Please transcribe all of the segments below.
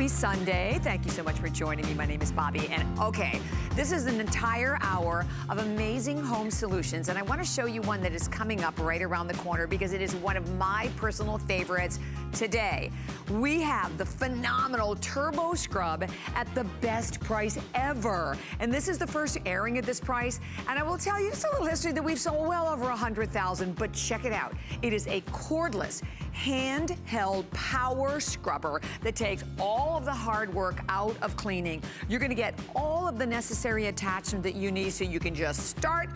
Happy Sunday. Thank you so much for joining me. My name is Bobbi, and okay, this is an entire hour of amazing home solutions, and I want to show you one that is coming up right around the corner because it is one of my personal favorites today. We have the phenomenal Turbo Scrub at the best price ever, and this is the first airing at this price, and I will tell you just a little history that we've sold well over 100,000, but check it out. It is a cordless, handheld power scrubber that takes all of the hard work out of cleaning. You're gonna get all of the necessary attachment that you need so you can just start,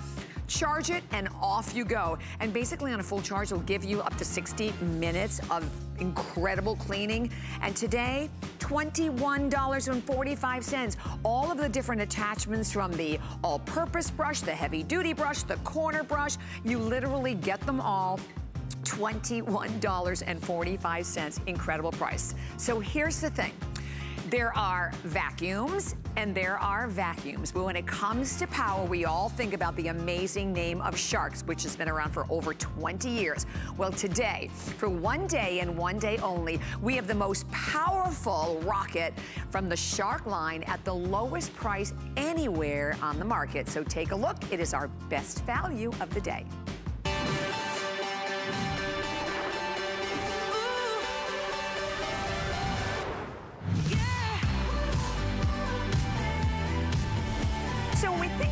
charge it, and off you go. And basically on a full charge, it'll give you up to 60 minutes of incredible cleaning. And today, $21.45. All of the different attachments, from the all-purpose brush, the heavy-duty brush, the corner brush, you literally get them all. $21.45, incredible price. So here's the thing. There are vacuums and there are vacuums, but when it comes to power, we all think about the amazing name of Shark, which has been around for over 20 years. Well, today, for one day and one day only, we have the most powerful rocket from the Shark line at the lowest price anywhere on the market. So take a look. It is our best value of the day.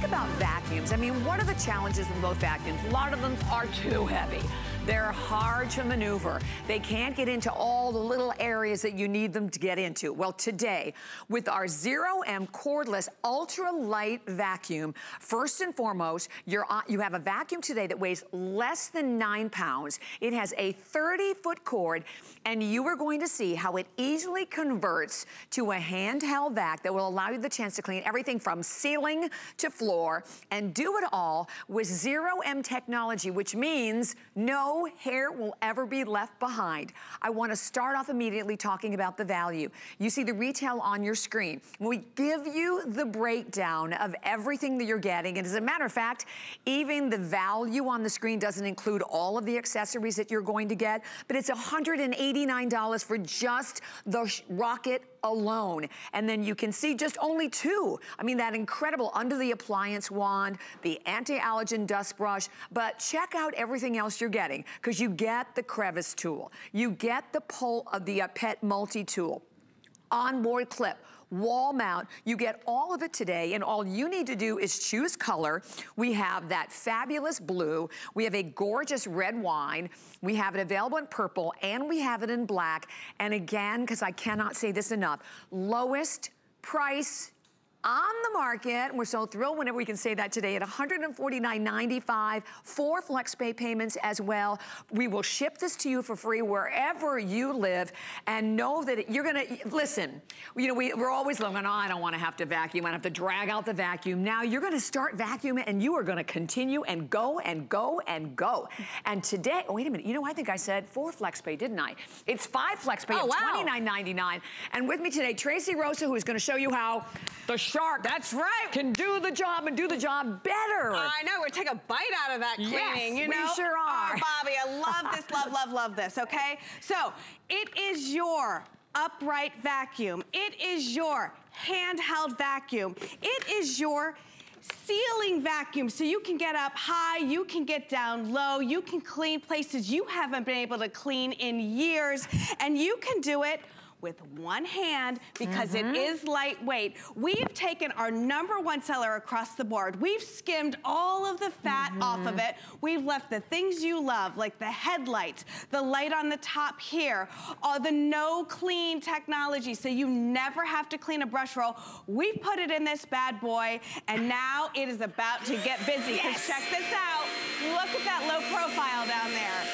About vacuums, I mean, what are the challenges with both vacuums? A lot of them are too heavy. They're hard to maneuver. They can't get into all the little areas that you need them to get into. Well, today, with our Zero M cordless ultralight vacuum, first and foremost, you have a vacuum today that weighs less than 9 pounds. It has a 30-foot cord, and you are going to see how it easily converts to a handheld vac that will allow you the chance to clean everything from ceiling to floor, and do it all with Zero M technology, which means no hair will ever be left behind. I want to start off immediately talking about the value. You see the retail on your screen. We give you the breakdown of everything that you're getting, and as a matter of fact, even the value on the screen doesn't include all of the accessories that you're going to get, but it's $189 for just the rocket alone. And then you can see just only two. I mean, that incredible under the appliance wand, the anti-allergen dust brush, but check out everything else you're getting, because you get the crevice tool, you get the pull of the pet multi-tool, onboard clip, wall mount. You get all of it today, and all you need to do is choose color. We have that fabulous blue. We have a gorgeous red wine. We have it available in purple, and we have it in black. And again, because I cannot say this enough, lowest price on the market. We're so thrilled whenever we can say that today at $149.95 for FlexPay payments as well. We will ship this to you for free wherever you live, and know that you're gonna, listen, you know, we're always looking, oh, I don't wanna have to vacuum, I have to drag out the vacuum. Now you're gonna start vacuuming, and you are gonna continue and go and go and go. And today, oh, wait a minute, you know, I think I said 4 FlexPay, didn't I? It's 5 FlexPay at $29.99. And with me today, Tracy Rosa, who is gonna show you how the Shark, that's right, can do the job and do the job better. I know, we're gonna take a bite out of that cleaning, you know? We sure are. Oh, Bobbi, I love this, love, love, love this, okay? So, it is your upright vacuum. It is your handheld vacuum. It is your ceiling vacuum, so you can get up high, you can get down low, you can clean places you haven't been able to clean in years, and you can do it with one hand, because it is lightweight. We've taken our #1 seller across the board. We've skimmed all of the fat off of it. We've left the things you love, like the headlights, the light on the top here, all the no clean technology, so you never have to clean a brush roll. We put it in this bad boy, and now it is about to get busy. Yes. Check this out. Look at that low profile down there.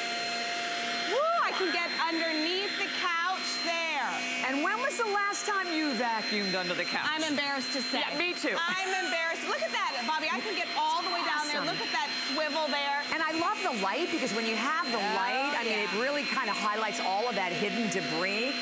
Woo, I can get underneath the couch there. And when was the last time you vacuumed under the couch? I'm embarrassed to say. Yeah, me too. I'm embarrassed. Look at that, Bobbi. I can get all the way down there. Look at that swivel there. And I love the light, because when you have the light, I mean, it really kind of highlights all of that hidden debris.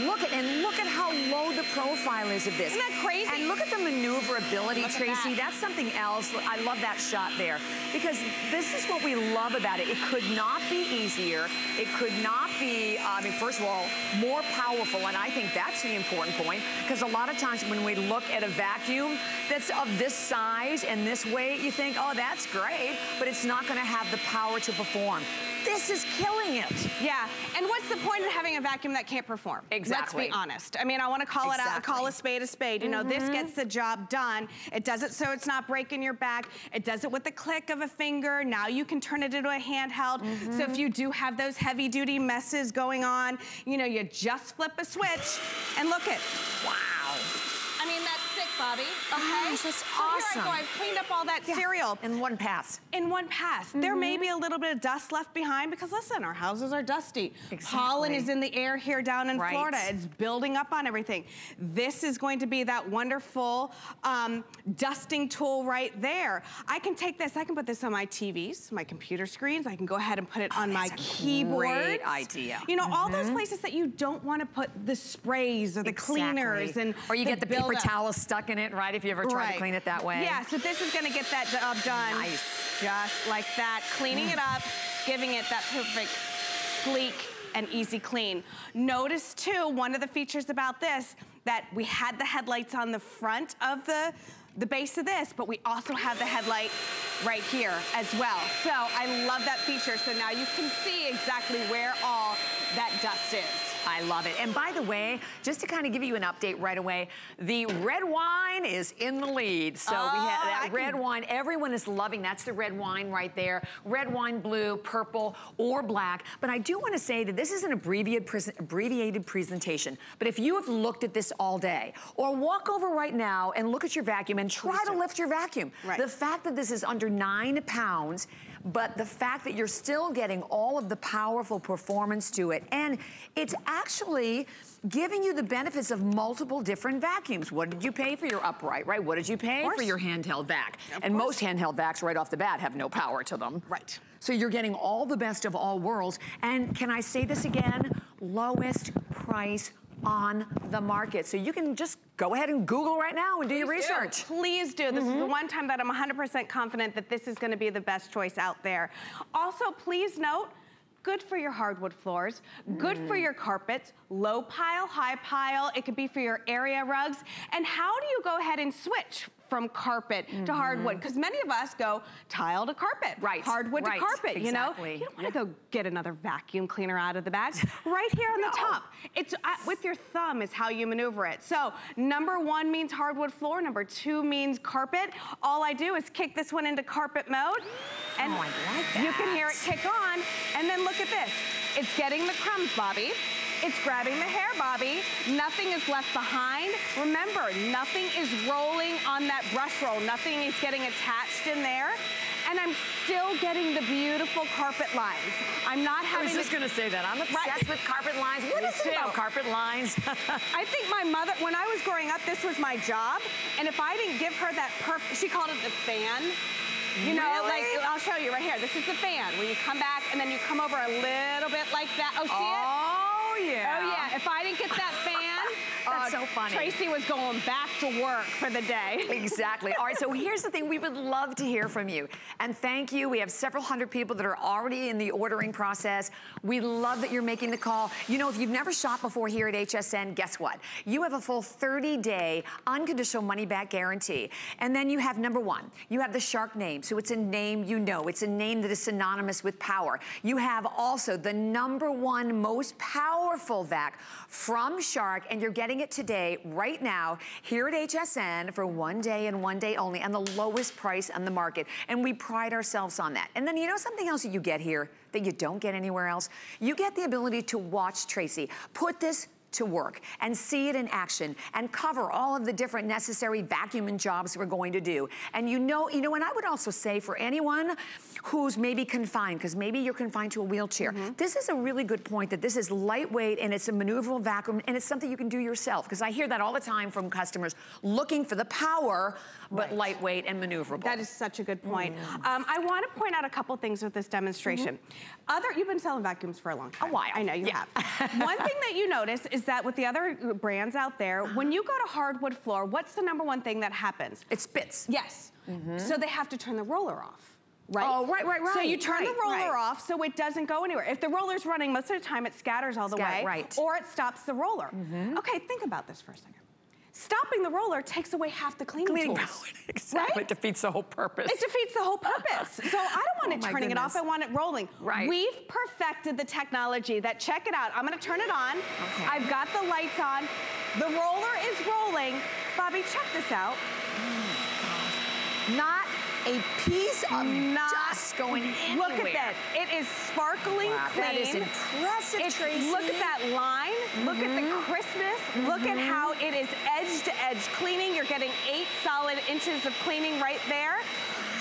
Look at how low the profile is of this. Isn't that crazy? And look at the maneuverability, Tracy. That's something else. I love that shot there because this is what we love about it. It could not be easier. It could not be, I mean, first of all, more powerful. And I think that's the important point because a lot of times when we look at a vacuum that's of this size and this weight, you think, oh, that's great, but it's not going to have the power to perform. This is killing it. Yeah, and what's the point of having a vacuum that can't perform? Exactly. Let's be honest. I mean, I want to call it out, call a spade a spade. You know, this gets the job done. It does it so it's not breaking your back. It does it with the click of a finger. Now you can turn it into a handheld. So if you do have those heavy duty messes going on, you know, you just flip a switch and look it. Wow. I mean, that's sick, Bobbi. Okay, gosh, that's awesome. Here I go. I've cleaned up all that cereal in one pass. In one pass. There may be a little bit of dust left behind because listen, our houses are dusty. Exactly. Pollen is in the air here down in Florida. It's building up on everything. This is going to be that wonderful dusting tool right there. I can take this. I can put this on my TVs, my computer screens. I can go ahead and put it on my keyboard. Great idea. You know, all those places that you don't want to put the sprays or the cleaners and or you get the paper towel stuck in it, right? If you ever try to clean it that way. Yeah, so this is gonna get that job done. Nice. Just like that, cleaning it up, giving it that perfect, sleek, and easy clean. Notice too, one of the features about this, that we had the headlights on the front of the base of this, but we also have the headlight right here as well. So I love that feature. So now you can see exactly where all that dust is. I love it. And by the way, just to kind of give you an update right away, the red wine is in the lead. So we have that red wine. Everyone is loving. That's the red wine right there. Red wine, blue, purple, or black. But I do want to say that this is an abbreviated presentation. But if you have looked at this all day, or walk over right now and look at your vacuum and try to lift your vacuum. Right. The fact that this is under 9 pounds, but the fact that you're still getting all of the powerful performance to it, and it's actually giving you the benefits of multiple different vacuums. What did you pay for your upright, right? What did you pay for your handheld vac? And most handheld vacs right off the bat have no power to them. Right. So you're getting all the best of all worlds. And can I say this again? Lowest price on the market. So you can just go ahead and Google right now and do your research. Please do. This is the one time that I'm 100% confident that this is going to be the best choice out there. Also, please note, good for your hardwood floors, good for your carpets, low pile, high pile. It could be for your area rugs. And how do you go ahead and switch from carpet to hardwood? Because many of us go tile to carpet, hardwood to carpet, you know? You don't want to go get another vacuum cleaner out of the bag. Right here on the top. It's with your thumb is how you maneuver it. So number 1 means hardwood floor, number 2 means carpet. All I do is kick this one into carpet mode. And I like that. You can hear it kick on. And then look at this. It's getting the crumbs, Bobbi. It's grabbing the hair, Bobbi. Nothing is left behind. Remember, nothing is rolling on that brush roll. Nothing is getting attached in there. And I'm still getting the beautiful carpet lines. I'm not having I was just gonna say that. I'm obsessed with carpet lines. What is it about carpet lines? I think my mother, when I was growing up, this was my job. And if I didn't give her that perfect, she called it the fan. You know, like, I'll show you right here. This is the fan, where you come back and then you come over a little bit like that. Oh, see it? Oh, yeah. Oh, yeah. If I didn't get that fan... That's so funny. Tracy was going back to work for the day. Exactly. All right, so here's the thing. We would love to hear from you. And thank you. We have several hundred people that are already in the ordering process. We love that you're making the call. You know, if you've never shopped before here at HSN, guess what? You have a full 30-day unconditional money-back guarantee. And then you have, number 1, you have the Shark name. So it's a name you know. It's a name that is synonymous with power. You have also the number 1 most powerful vac from Shark, and you're getting it today, right now, here at HSN for one day and one day only, and the lowest price on the market. And we pride ourselves on that. And then you know something else that you get here that you don't get anywhere else? You get the ability to watch Tracy put this to work and see it in action and cover all of the different necessary vacuuming jobs we're going to do. And you know, and I would also say for anyone who's maybe confined, because maybe you're confined to a wheelchair, this is a really good point that this is lightweight and it's a maneuverable vacuum and it's something you can do yourself. Because I hear that all the time from customers looking for the power, but lightweight and maneuverable. That is such a good point. I want to point out a couple things with this demonstration. You've been selling vacuums for a long time. A while. I know you have. One thing that you notice is is that with the other brands out there, when you go to hardwood floor, what's the number one thing that happens? It spits. Yes. Mm-hmm. So they have to turn the roller off. Right? Oh, right. So you turn the roller off so it doesn't go anywhere. If the roller's running, most of the time it scatters all the way, or it stops the roller. Mm-hmm. Okay, think about this for a second. Stopping the roller takes away half the cleaning tools. Exactly, right? It defeats the whole purpose. It defeats the whole purpose. So I don't want it turning it off, I want it rolling. Right. We've perfected the technology that, check it out, I'm gonna turn it on. Okay. I've got the lights on. The roller is rolling. Bobbi, check this out. Not a piece of dust going anywhere. Look at that. It is sparkling clean. That is impressive, Tracy. Look at that line. Mm-hmm. Look at the crispness. Mm-hmm. Look at how it is edge to edge cleaning. You're getting 8 solid inches of cleaning right there.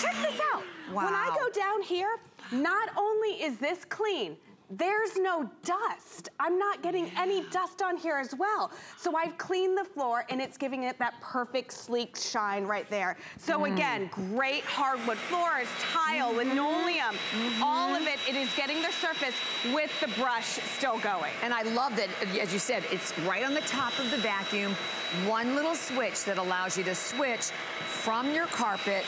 Check this out. Wow. When I go down here, not only is this clean, there's no dust. I'm not getting any dust on here as well. So I've cleaned the floor and it's giving it that perfect sleek shine right there. So again, great hardwood floors, tile, linoleum, all of it. It is getting the surface with the brush still going. And I love that, as you said, it's right on the top of the vacuum. One little switch that allows you to switch from your carpet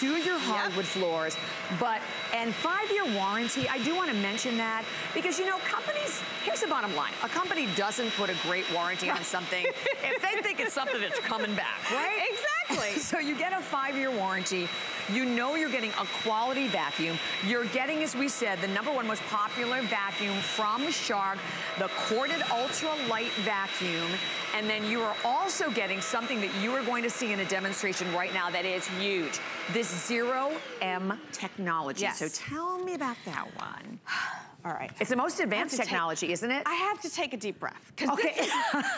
to your hardwood floors. But, and 5-year warranty, I do want to mention that because, you know, companies, here's the bottom line. A company doesn't put a great warranty on something if they think it's something that's coming back, right? Exactly. So you get a 5-year warranty. You know you're getting a quality vacuum. You're getting, as we said, the #1 most popular vacuum from Shark, the corded ultra light vacuum. And then you are also getting something that you are going to see in a demonstration right now that is huge. This Zero M technology. Yes. So tell me about that one. All right. It's the most advanced technology, isn't it? I have to take a deep breath. Because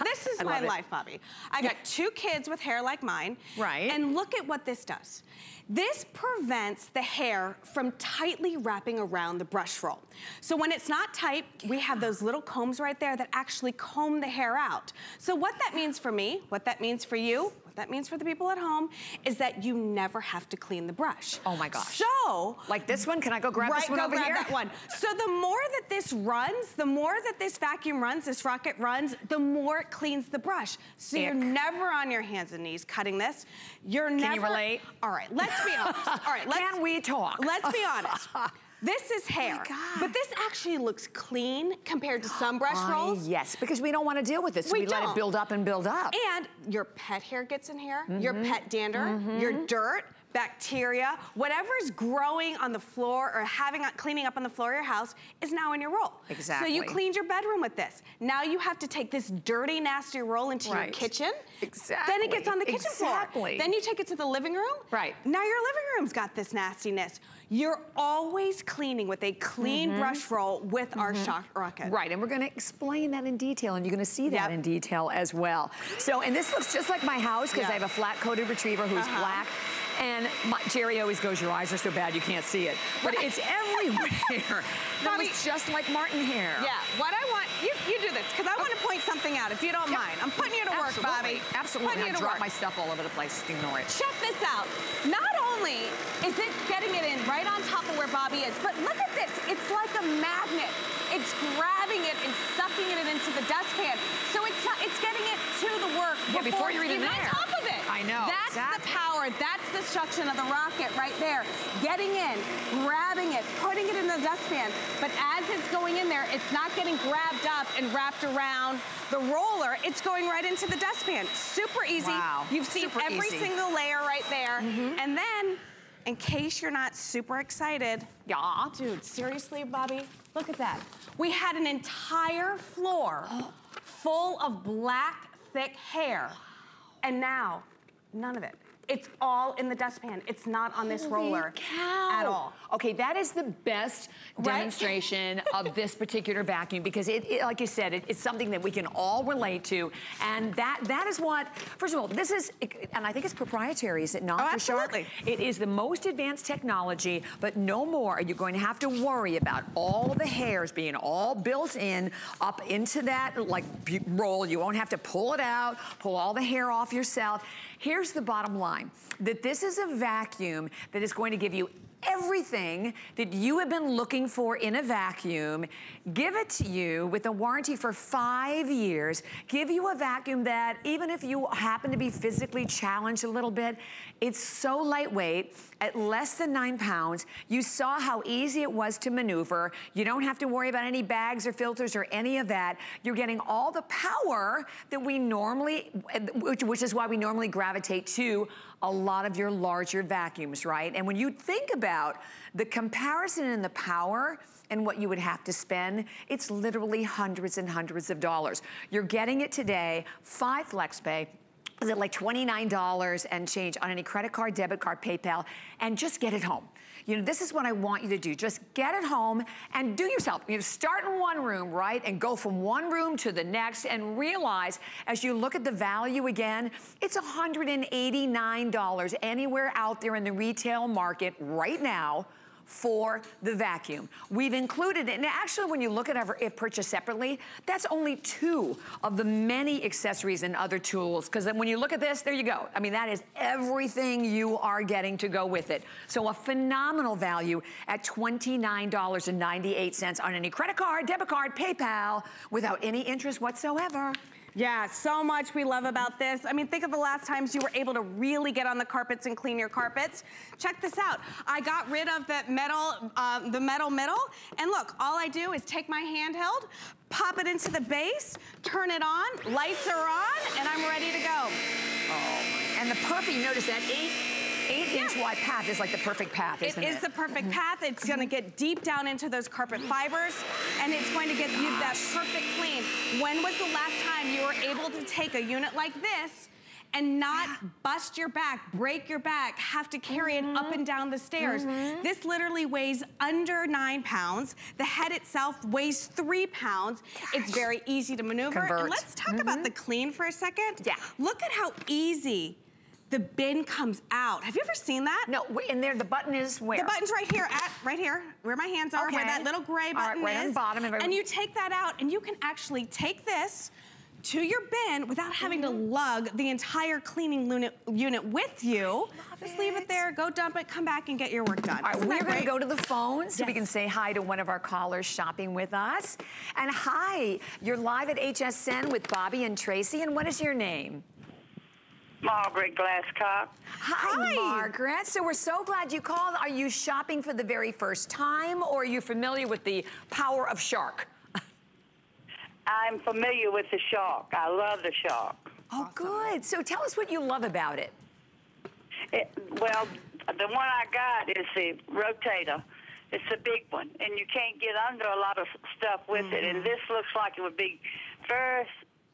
this is my life, Bobbi. I got 2 kids with hair like mine. Right. And look at what this does. This prevents the hair from tightly wrapping around the brush roll. So when it's not tight, we have those little combs right there that actually comb the hair out. So what that means for me, what that means for you, what that means for the people at home, is that you never have to clean the brush. Oh my gosh. So. Like this one, can I go grab this one over here? That one. So the more that this runs, the more that this vacuum runs, this rocket runs, the more it cleans the brush. So you're never on your hands and knees cutting this. You're never. Can you relate? All right, let's be honest. All right, can we talk? Let's be honest. This is hair, but this actually looks clean compared to some brush rolls. Yes, because we don't want to deal with this. We let it build up and build up. And your pet hair gets in here, your pet dander, your dirt, bacteria, whatever's growing on the floor or cleaning up on the floor of your house is now in your roll. Exactly. So you cleaned your bedroom with this. Now you have to take this dirty, nasty roll into your kitchen. Exactly. Then it gets on the kitchen floor. Then you take it to the living room. Right. Now your living room's got this nastiness. You're always cleaning with a clean brush roll with our Shark Rocket. Right, and we're gonna explain that in detail and you're gonna see that in detail as well. So, and this looks just like my house because I have a flat-coated retriever who's black. And Jerry always goes, your eyes are so bad you can't see it. But it's everywhere. That was just like Martin hair. Yeah, what I want, you do this, because I want to point something out, if you don't mind. I'm putting you to work, Bobbi. Absolutely, I drop my stuff all over the place, ignore it. Check this out. Not only is it getting it in right on top of where Bobbi is, but look at this, it's like a magnet. It's grabbing it and sucking it into the dustpan. So it's getting it to the work before you're even on top of it. I know. That's the power. That's the suction of the rocket right there. Getting in, grabbing it, putting it in the dustpan. But as it's going in there, it's not getting grabbed up and wrapped around the roller. It's going right into the dustpan. Super easy. Wow. You've seen every single layer right there. And then, in case you're not super excited, dude, seriously, Bobbi, look at that. We had an entire floor full of black, thick hair, and now none of it. It's all in the dustpan. It's not on this roller at all. Okay, that is the best demonstration of this particular vacuum because it like you said, it's something that we can all relate to. And that is what, first of all, this is, and I think it's proprietary, is it not? Oh, absolutely. Sure? It is the most advanced technology, but no more are you going to have to worry about all the hairs being all built in up into that like roll. You won't have to pull it out, pull all the hair off yourself. Here's the bottom line, that this is a vacuum that is going to give you everything that you have been looking for in a vacuum, give it to you with a warranty for 5 years, give you a vacuum that even if you happen to be physically challenged a little bit, it's so lightweight at less than 9 pounds. You saw how easy it was to maneuver. You don't have to worry about any bags or filters or any of that. You're getting all the power that we normally, which is why we normally gravitate to a lot of your larger vacuums, right? And when you think about the comparison in the power and what you would have to spend, it's literally hundreds and hundreds of dollars. You're getting it today, 5 FlexPay. Is it like $29 and change on any credit card, debit card, PayPal, and just get it home. You know, this is what I want you to do. Just get it home and do yourself. You know, start in one room, right, and go from one room to the next and realize as you look at the value again, it's $189 anywhere out there in the retail market right now for the vacuum. We've included it, and actually when you look at it purchased separately, that's only two of the many accessories and other tools, because then when you look at this, there you go. I mean, that is everything you are getting to go with it. So a phenomenal value at $29.98 on any credit card, debit card, PayPal, without any interest whatsoever. Yeah, so much we love about this. I mean, think of the last times you were able to really get on the carpets and clean your carpets. Check this out. I got rid of that metal, the metal middle, and look, all I do is take my handheld, pop it into the base, turn it on, lights are on, and I'm ready to go. Oh, and the perfect, you notice that eight-inch wide path is like the perfect path, isn't it? It is the perfect path. It's going to get deep down into those carpet fibers, and it's going to get you that perfect clean. When was the last time you were able to take a unit like this and not bust your back, break your back, have to carry it up and down the stairs? This literally weighs under 9 pounds. The head itself weighs 3 pounds. It's very easy to maneuver. And let's talk about the clean for a second. Yeah. Look at how easy the bin comes out. Have you ever seen that? No, and there, the button is where? The button's right here, where my hands are, where that little gray button is. Right on the bottom. And you take that out, and you can actually take this to your bin without having to lug the entire cleaning unit with you. Just leave it there, go dump it, come back and get your work done. All right, we're gonna go to the phone so we can say hi to one of our callers shopping with us. And hi, you're live at HSN with Bobbi and Tracy, and what is your name? Margaret Glasscock. Hi, Margaret. So we're so glad you called. Are you shopping for the very first time, or are you familiar with the power of Shark? I'm familiar with the Shark. I love the Shark. Oh, good. So tell us what you love about it. Well, the one I got is the rotator. It's a big one, and you can't get under a lot of stuff with it, and this looks like it would be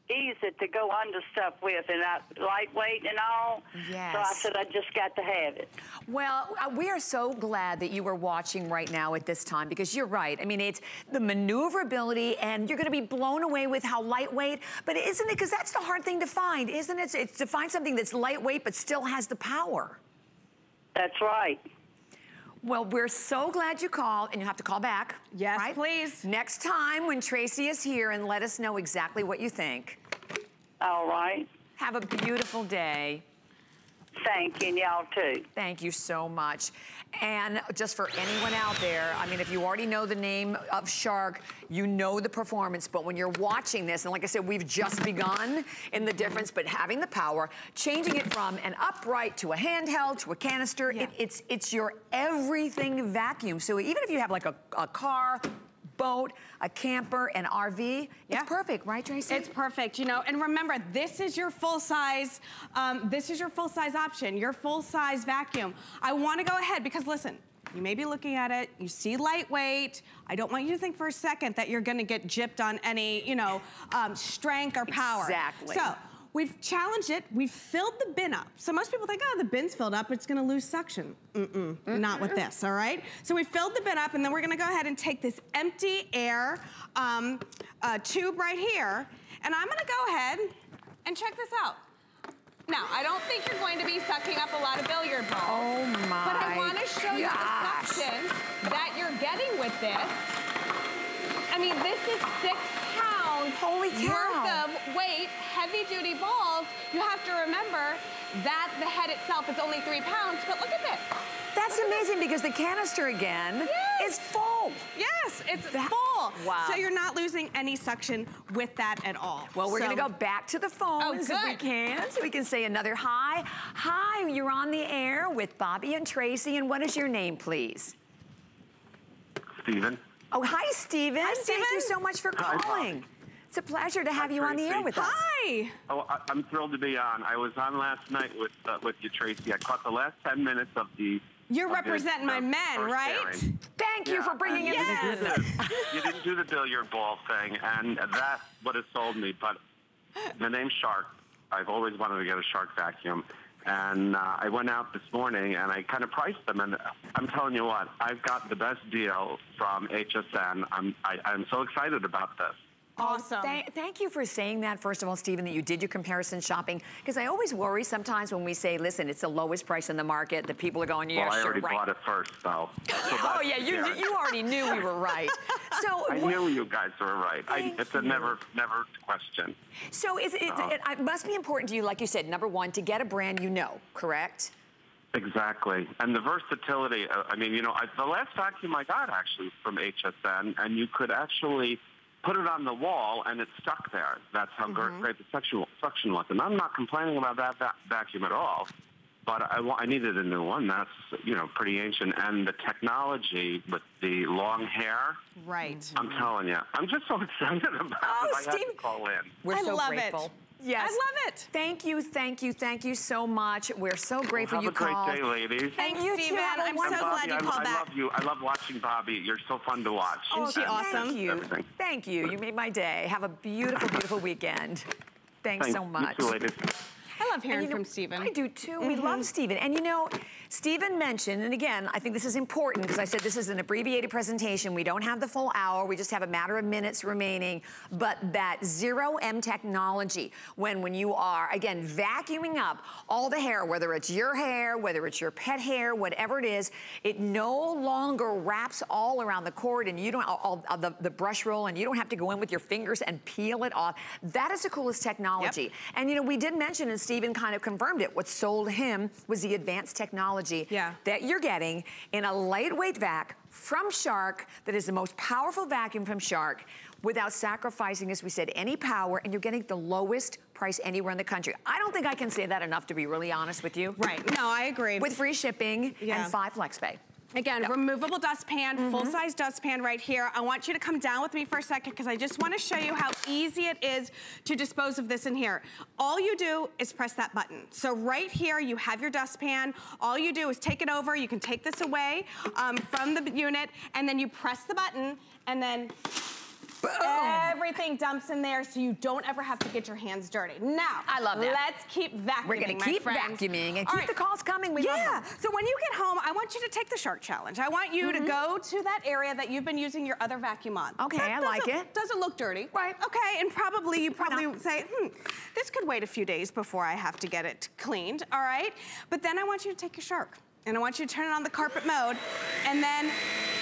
easy to go under stuff with, and lightweight and all. Yes. So I said I just got to have it. Well, we are so glad that you were watching right now at this time, because you're right. I mean, it's the maneuverability, and you're going to be blown away with how lightweight. But isn't it, because that's the hard thing to find, isn't it? It's to find something that's lightweight but still has the power. That's right. Well, we're so glad you called, and you have to call back. Yes, right? Please. Next time when Tracy is here, and let us know exactly what you think. All right. Have a beautiful day. Thank you, and y'all too. Thank you so much. And just for anyone out there, I mean, if you already know the name of Shark, you know the performance, but when you're watching this, and like I said, we've just begun in the difference, but having the power, changing it from an upright to a handheld to a canister, it's your everything vacuum. So even if you have like a car, boat, a camper, an RV, it's perfect, right, Tracy? It's perfect, you know, and remember, this is your full-size, option, your full-size vacuum. I wanna go ahead, because listen, you may be looking at it, you see lightweight. I don't want you to think for a second that you're gonna get gypped on any, you know, strength or power. Exactly. So, we've challenged it, we've filled the bin up. So most people think, oh, the bin's filled up, it's gonna lose suction. Not with this, all right? So we filled the bin up, and then we're gonna go ahead and take this empty air tube right here, and I'm gonna go ahead and check this out. Now, I don't think you're going to be sucking up a lot of billiard balls. Oh my. But I wanna show you the suction that you're getting with this. I mean, this is 6 pounds. Holy cow. Worth of weight, heavy duty balls. you have to remember that the head itself is only 3 pounds, but look at this. That's amazing because the canister again is full. Yes, it's full. Wow. So you're not losing any suction with that at all. Well, we're gonna go back to the phones if we can, so we can say another hi. Hi, you're on the air with Bobbi and Tracy, and what is your name, please? Steven. Oh, hi, Steven. Hi, Steven. Thank you so much for calling. Hi. It's a pleasure to have you on the air with us. Hi. Oh, I'm thrilled to be on. I was on last night with you, Tracy. I caught the last 10 minutes of the... You're representing my men, right? Sharing. Thank you for bringing it in. You didn't do the billiard ball thing, and that's what has sold me. But the name Shark, I've always wanted to get a Shark vacuum. And I went out this morning, and I kind of priced them. And I'm telling you what, I've got the best deal from HSN. I'm so excited about this. Awesome. Thank you for saying that, first of all, Steven, that you did your comparison shopping. Because I always worry sometimes when we say, listen, it's the lowest price in the market, that people are going, yes, well, I already bought it first, though. So oh, yeah, you already knew we were right. So I knew you guys were right. It's a never question. So it must be important to you, like you said, number one, to get a brand you know, correct? Exactly. And the versatility, I mean, you know, the last vacuum I got, actually, from HSN, and you could actually... put it on the wall, and it's stuck there. That's how great the suction was. And I'm not complaining about that vacuum at all, but I needed a new one. That's, you know, pretty ancient. And the technology with the long hair. Right. I'm telling you. I'm just so excited about it. Steve, I had to call in. We're so grateful. It. Yes. I love it. Thank you, thank you, thank you so much. We're so grateful you called. Have a great day, ladies. Thank you, Steven. I'm so glad you called back. I love you. I love watching Bobbi. You're so fun to watch. Oh, she's awesome. Thank you. Thank you. You made my day. Have a beautiful, beautiful weekend. Thanks so much. You too, ladies. I love hearing from Steven. I do too. We love Steven. And you know, Steven mentioned, and again, I think this is important because I said this is an abbreviated presentation. We don't have the full hour. We just have a matter of minutes remaining. But that Zero M technology, when you are, again, vacuuming up all the hair, whether it's your hair, whether it's your pet hair, whatever it is, it no longer wraps all around the cord and you don't, the brush roll, and you don't have to go in with your fingers and peel it off. That is the coolest technology. Yep. And you know, we did mention in Steven kind of confirmed it. What sold him was the advanced technology that you're getting in a lightweight vac from Shark that is the most powerful vacuum from Shark without sacrificing, as we said, any power, and you're getting the lowest price anywhere in the country. I don't think I can say that enough, to be really honest with you. Right. No, I agree. With free shipping and 5 FlexPay. Again, removable dustpan, full-size dustpan right here. I want you to come down with me for a second because I just want to show you how easy it is to dispose of this in here. All you do is press that button. So right here, you have your dustpan. All you do is take it over. You can take this away from the unit, and then you press the button, and then... boom. Everything dumps in there, so you don't ever have to get your hands dirty. Now, I love that. Let's keep vacuuming. We're going to keep vacuuming and keep the calls coming. We love them. So when you get home, I want you to take the Shark Challenge. I want you to go to that area that you've been using your other vacuum on. Okay, I like it. Doesn't look dirty. Right. Okay, and probably you probably say, this could wait a few days before I have to get it cleaned, all right? But then I want you to take your Shark. And I want you to turn it on the carpet mode, and then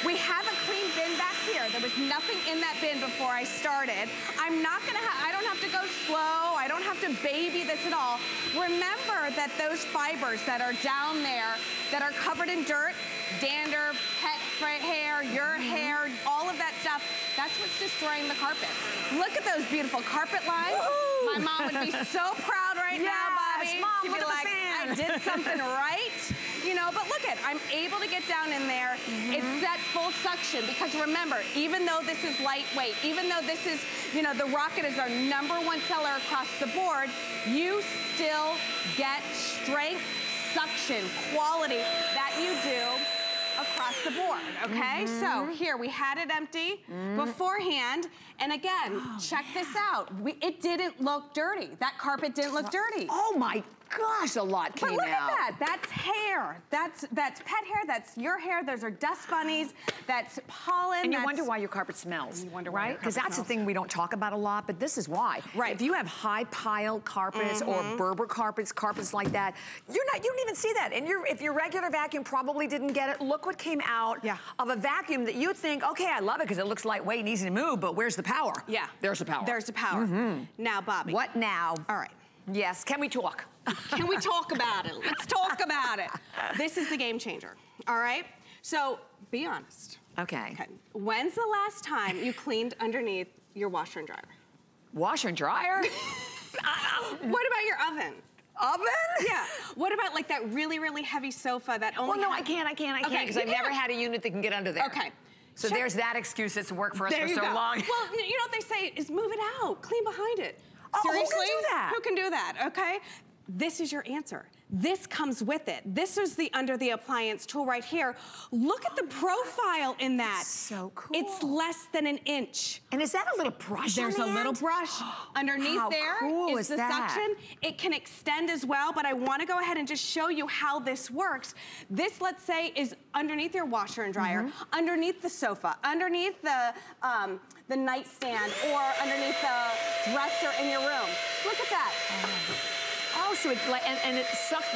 we have a clean bin back here. There was nothing in that bin before I started. I'm not gonna have, I don't have to go slow. I don't have to baby this at all. Remember that those fibers that are down there that are covered in dirt, dander, pet hair, your hair, all of that stuff, that's what's destroying the carpet. Look at those beautiful carpet lines. Woo! My mom would be so proud right now, Bobbi. Mom, she'd be like, I did something right. You know, but look at, I'm able to get down in there. It's that full suction, because remember, even though this is lightweight, even though this is, you know, the Rocket is our #1 seller across the board, you still get strength, suction, quality that you do across the board, okay? So here, we had it empty beforehand, and again, check this out. It didn't look dirty. That carpet didn't look dirty. Oh my gosh, a lot came out. But look at that, that's hair. That's pet hair, that's your hair, those are dust bunnies, that's pollen. And you wonder why your carpet smells, right? Because that's the thing we don't talk about a lot, but this is why. Right. If you have high pile carpets or Berber carpets, carpets like that, you don't even see that. And if your regular vacuum probably didn't get it, look what came out of a vacuum that you think, okay, I love it because it looks lightweight and easy to move, but where's the power? Yeah. There's the power. There's the power. Now, Bobbi. What now? All right. Yes, can we talk? Can we talk about it? Let's talk about it. This is the game changer, all right? So, be honest. Okay. When's the last time you cleaned underneath your washer and dryer? Washer and dryer? What about your oven? Oven? Yeah. What about like that really, really heavy sofa that only... Well, no, I can't, because I've never had a unit that can get under there. Okay. So there's that excuse that's worked for us for so long. Well, you know what they say is move it out, clean behind it. Oh, seriously? Who can do that? Who can do that, okay? This is your answer. This comes with it. This is the under the appliance tool right here. Look at the profile in that. That's so cool. It's less than an inch. And is that a little brush? There's a little brush underneath. How there cool is the that? Suction. It can extend as well, but I want to go ahead and just show you how this works. This, let's say, is underneath your washer and dryer, underneath the sofa, underneath the nightstand, or underneath the dresser in your room. Look at that. Oh, so it, and it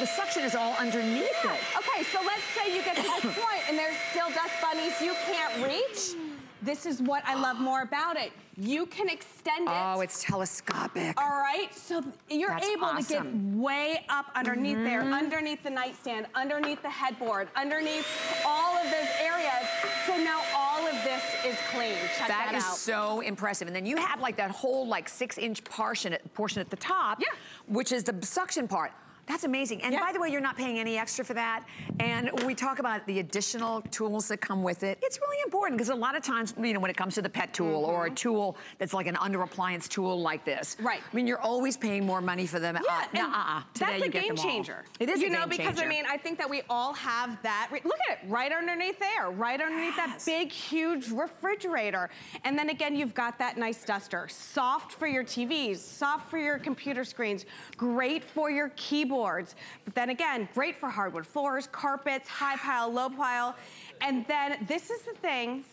the suction is all underneath it. Okay, so let's say you get to that point and there's still dust bunnies you can't reach. This is what I love more about it. You can extend it. Oh, it's telescopic. All right, so you're able to get way up underneath there, underneath the nightstand, underneath the headboard, underneath all of those areas. So now all of this is clean. Check that out. That is so impressive. And then you have like that whole like 6-inch portion at the top, which is the suction part. That's amazing. And by the way, you're not paying any extra for that. And we talk about the additional tools that come with it. It's really important because a lot of times, you know, when it comes to the pet tool or a tool that's like an under appliance tool like this. Right. I mean, you're always paying more money for them. Yeah, Today, that's a game changer. It is a game changer. You know, because I mean, I think that we all have that. Look at it, right underneath there, right underneath that big, huge refrigerator. And then again, you've got that nice duster. Soft for your TVs, soft for your computer screens, great for your keyboard. But then again, great for hardwood floors, carpets, high pile, low pile. And then this is the thing,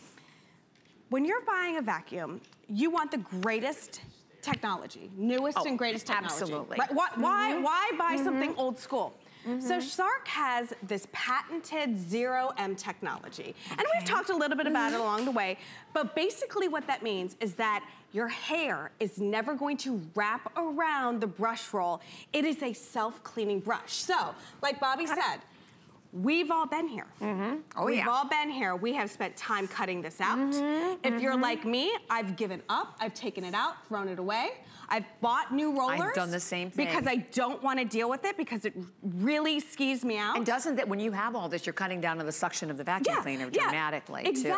when you're buying a vacuum, you want the greatest technology, newest and greatest technology. Absolutely. Right? Why buy something old school? So Shark has this patented Zero M technology. And we've talked a little bit about it along the way, but basically what that means is that your hair is never going to wrap around the brush roll. It is a self-cleaning brush. So, like Bobbi said, we've all been here. We've all been here. We have spent time cutting this out. If you're like me, I've given up. I've taken it out, thrown it away. I've bought new rollers. I've done the same thing. Because I don't want to deal with it because it really skews me out. And doesn't that, when you have all this, you're cutting down on the suction of the vacuum cleaner dramatically too.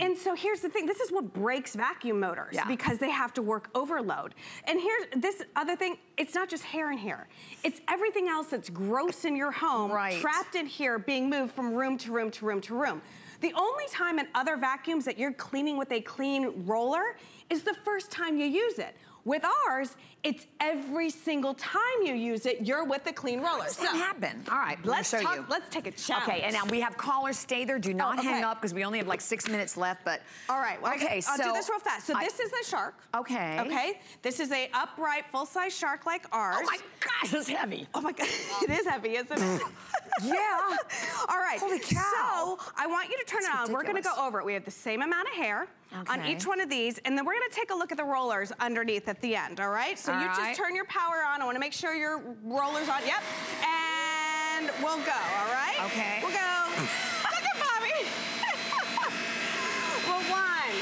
And so here's the thing. This is what breaks vacuum motors because they have to work overload. And here's this other thing. It's not just hair in here. It's everything else that's gross in your home, trapped in here, being moved from room to room to room to room. The only time in other vacuums that you're cleaning with a clean roller is the first time you use it. With ours, it's every single time you use it, you're with the clean roller. How does that happen? All right, let's take a challenge. Okay, and now we have callers. Stay there. Do not hang up because we only have like 6 minutes left. But all right, well, okay. So I'll do this real fast. So this is a Shark. Okay. Okay. This is a upright, full-size Shark like ours. Oh my gosh, it's heavy. Oh my god, it is heavy, isn't it? Yeah. All right. Holy cow. So I want you to turn it on. We're going to go over it. We have the same amount of hair. Okay. On each one of these, and then we're gonna take a look at the rollers underneath at the end, all right? So just turn your power on. I wanna make sure your roller's on, and we'll go, all right? Okay. We'll go, look at Bobbi. Well, 1,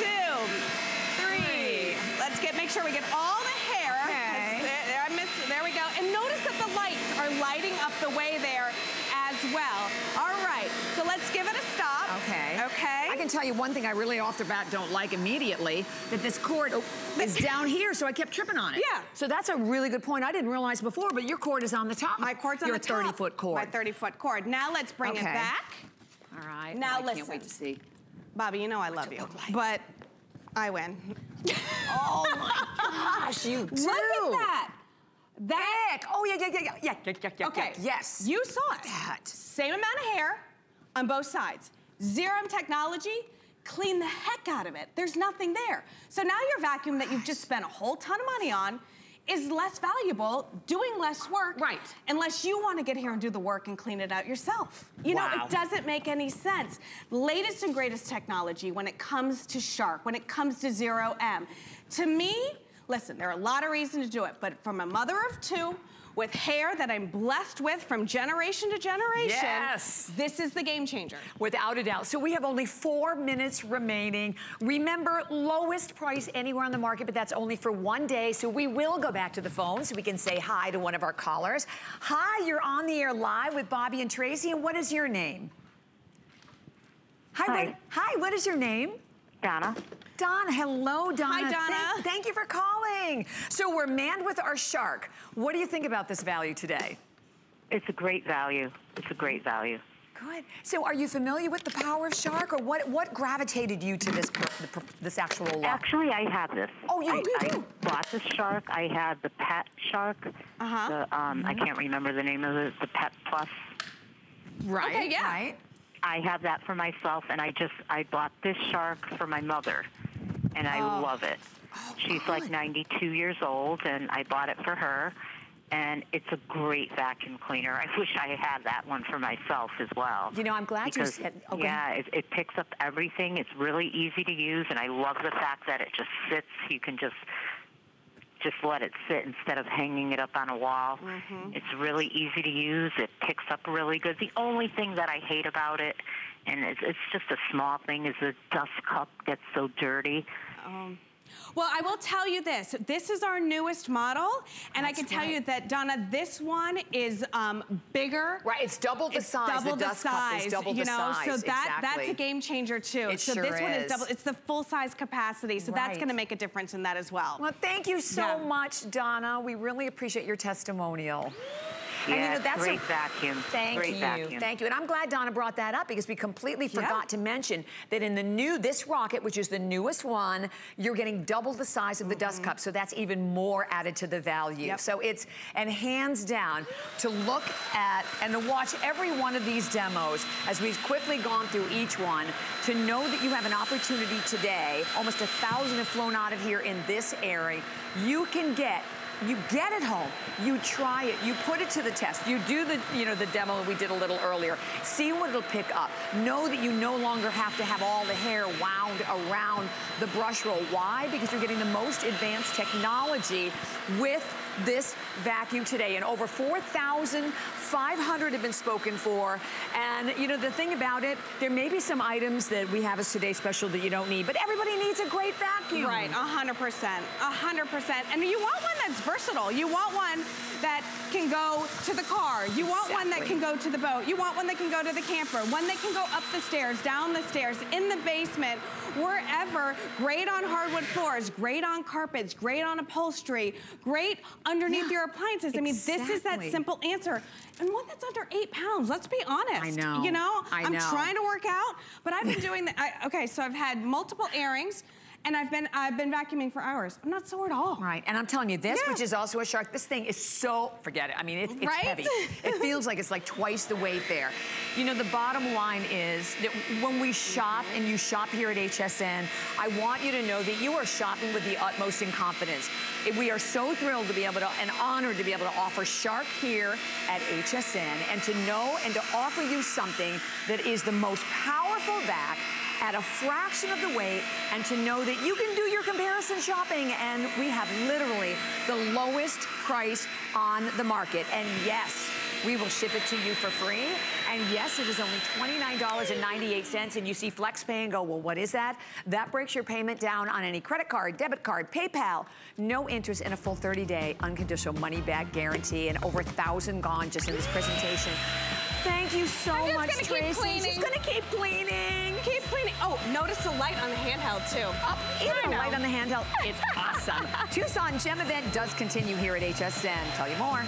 2, 3. Let's make sure we get all the hair. Okay. There we go. And notice that the lights are lighting up the way there as well. All right, so let's give it a stop. Okay. Okay. I can tell you one thing I really off the bat don't like immediately, that this cord is down here, so I kept tripping on it. Yeah. So that's a really good point. I didn't realize before, but your cord is on the top. My cord's on the top. Your 30-foot cord. My 30-foot cord. Now let's bring it back. All right. Now listen. I can't wait to see. Bobbi, you know I love you, but I win. Oh my gosh, you do. Look at that. That. Heck. Oh, yeah. Okay. Yes. You saw it. That. Same amount of hair on both sides. Zero M technology, clean the heck out of it. There's nothing there. So now your vacuum that you've just spent a whole ton of money on is less valuable, doing less work. Right. Unless you want to get here and do the work and clean it out yourself. You know, it doesn't make any sense. Latest and greatest technology when it comes to Shark, when it comes to Zero M. To me, Listen, there are a lot of reasons to do it, but from a mother of two, with hair that I'm blessed with from generation to generation, yes, this is the game changer. Without a doubt. So we have only 4 minutes remaining. Remember, lowest price anywhere on the market, but that's only for one day. So we will go back to the phone so we can say hi to one of our callers. Hi, you're on the air live with Bobbi and Tracy, and what is your name? Hi. Wait, hi, what is your name? Donna. Donna, hello, Donna. Hi, Donna. Thank you for calling. So we're manned with our shark. What do you think about this value today? It's a great value. It's a great value. Good. So are you familiar with the power of shark, or what gravitated you to this actual lot? Actually, I have this. Oh, you do? I bought the shark. I had the pet shark. Uh-huh. I can't remember the name of it. The Pet Plus. Right. Okay, yeah. Right. I have that for myself, and I bought this shark for my mother, and I love it. Oh, she's like 92 years old, and I bought it for her, and it's a great vacuum cleaner. I wish I had that one for myself as well. You know, I'm glad because, you said, okay. Yeah, it picks up everything. It's really easy to use, and I love the fact that it just sits. You can just let it sit instead of hanging it up on a wall. Mm-hmm. It's really easy to use. It picks up really good. The only thing that I hate about it, and it's just a small thing, is the dust cup gets so dirty. Well, I will tell you this. This is our newest model, and I can tell you that, Donna, this one is bigger. Right, it's double the size. Double the size. Double the size. So that's a game changer too. It sure is. So this one is double. It's the full size capacity. So that's going to make a difference in that as well. Well, thank you so much, Donna. We really appreciate your testimonial. Yeah, great vacuum. Thank you. Thank you. And I'm glad Donna brought that up because we completely forgot to mention that in the new, this rocket, which is the newest one, you're getting double the size of the dust cup. So that's even more added to the value. Yep. So it's, and hands down, to look at and to watch every one of these demos as we've quickly gone through each one, to know that you have an opportunity today, almost 1,000 have flown out of here in this area. You can get, you get it home, you try it, you put it to the test, you do the, you know, the demo we did a little earlier, see what it'll pick up, know that you no longer have to have all the hair wound around the brush roll. Why? Because you're getting the most advanced technology with this vacuum today, and over 4,500 have been spoken for. And you know, the thing about it, there may be some items that we have as today's special that you don't need, but everybody needs a great vacuum. Right, 100%, 100%. And you want one that's versatile. You want one that can go to the car. You want one that can go to the boat. You want one that can go to the camper. One that can go up the stairs, down the stairs, in the basement, wherever. Great on hardwood floors, great on carpets, great on upholstery, great underneath your appliances. I mean, this is that simple answer. And one that's under 8 pounds, let's be honest. I know. You know, I'm trying to work out, but I've been doing that. Okay, so I've had multiple airings, and I've been vacuuming for hours. I'm not sore at all. Right, and I'm telling you, this, which is also a shark, this thing is so, forget it. I mean, it's heavy. It feels like it's like twice the weight there. You know, the bottom line is that when we shop, and you shop here at HSN, I want you to know that you are shopping with the utmost in confidence. We are so thrilled to be able to, and honored to be able to offer Shark here at HSN, and to know and to offer you something that is the most powerful vac at a fraction of the weight, and to know that you can do your comparison shopping, and we have literally the lowest price on the market. And yes, we will ship it to you for free. And yes, it is only $29.98. And you see Flex Pay and go, well, what is that? That breaks your payment down on any credit card, debit card, PayPal. No interest, in a full 30-day unconditional money-back guarantee. And over 1,000 gone just in this presentation. Thank you so much, Tracy. She's gonna keep cleaning. Keep cleaning. Oh, notice the light on the handheld too. Even a light on the handheld, it's awesome. Tucson Gem event does continue here at HSN. Tell you more.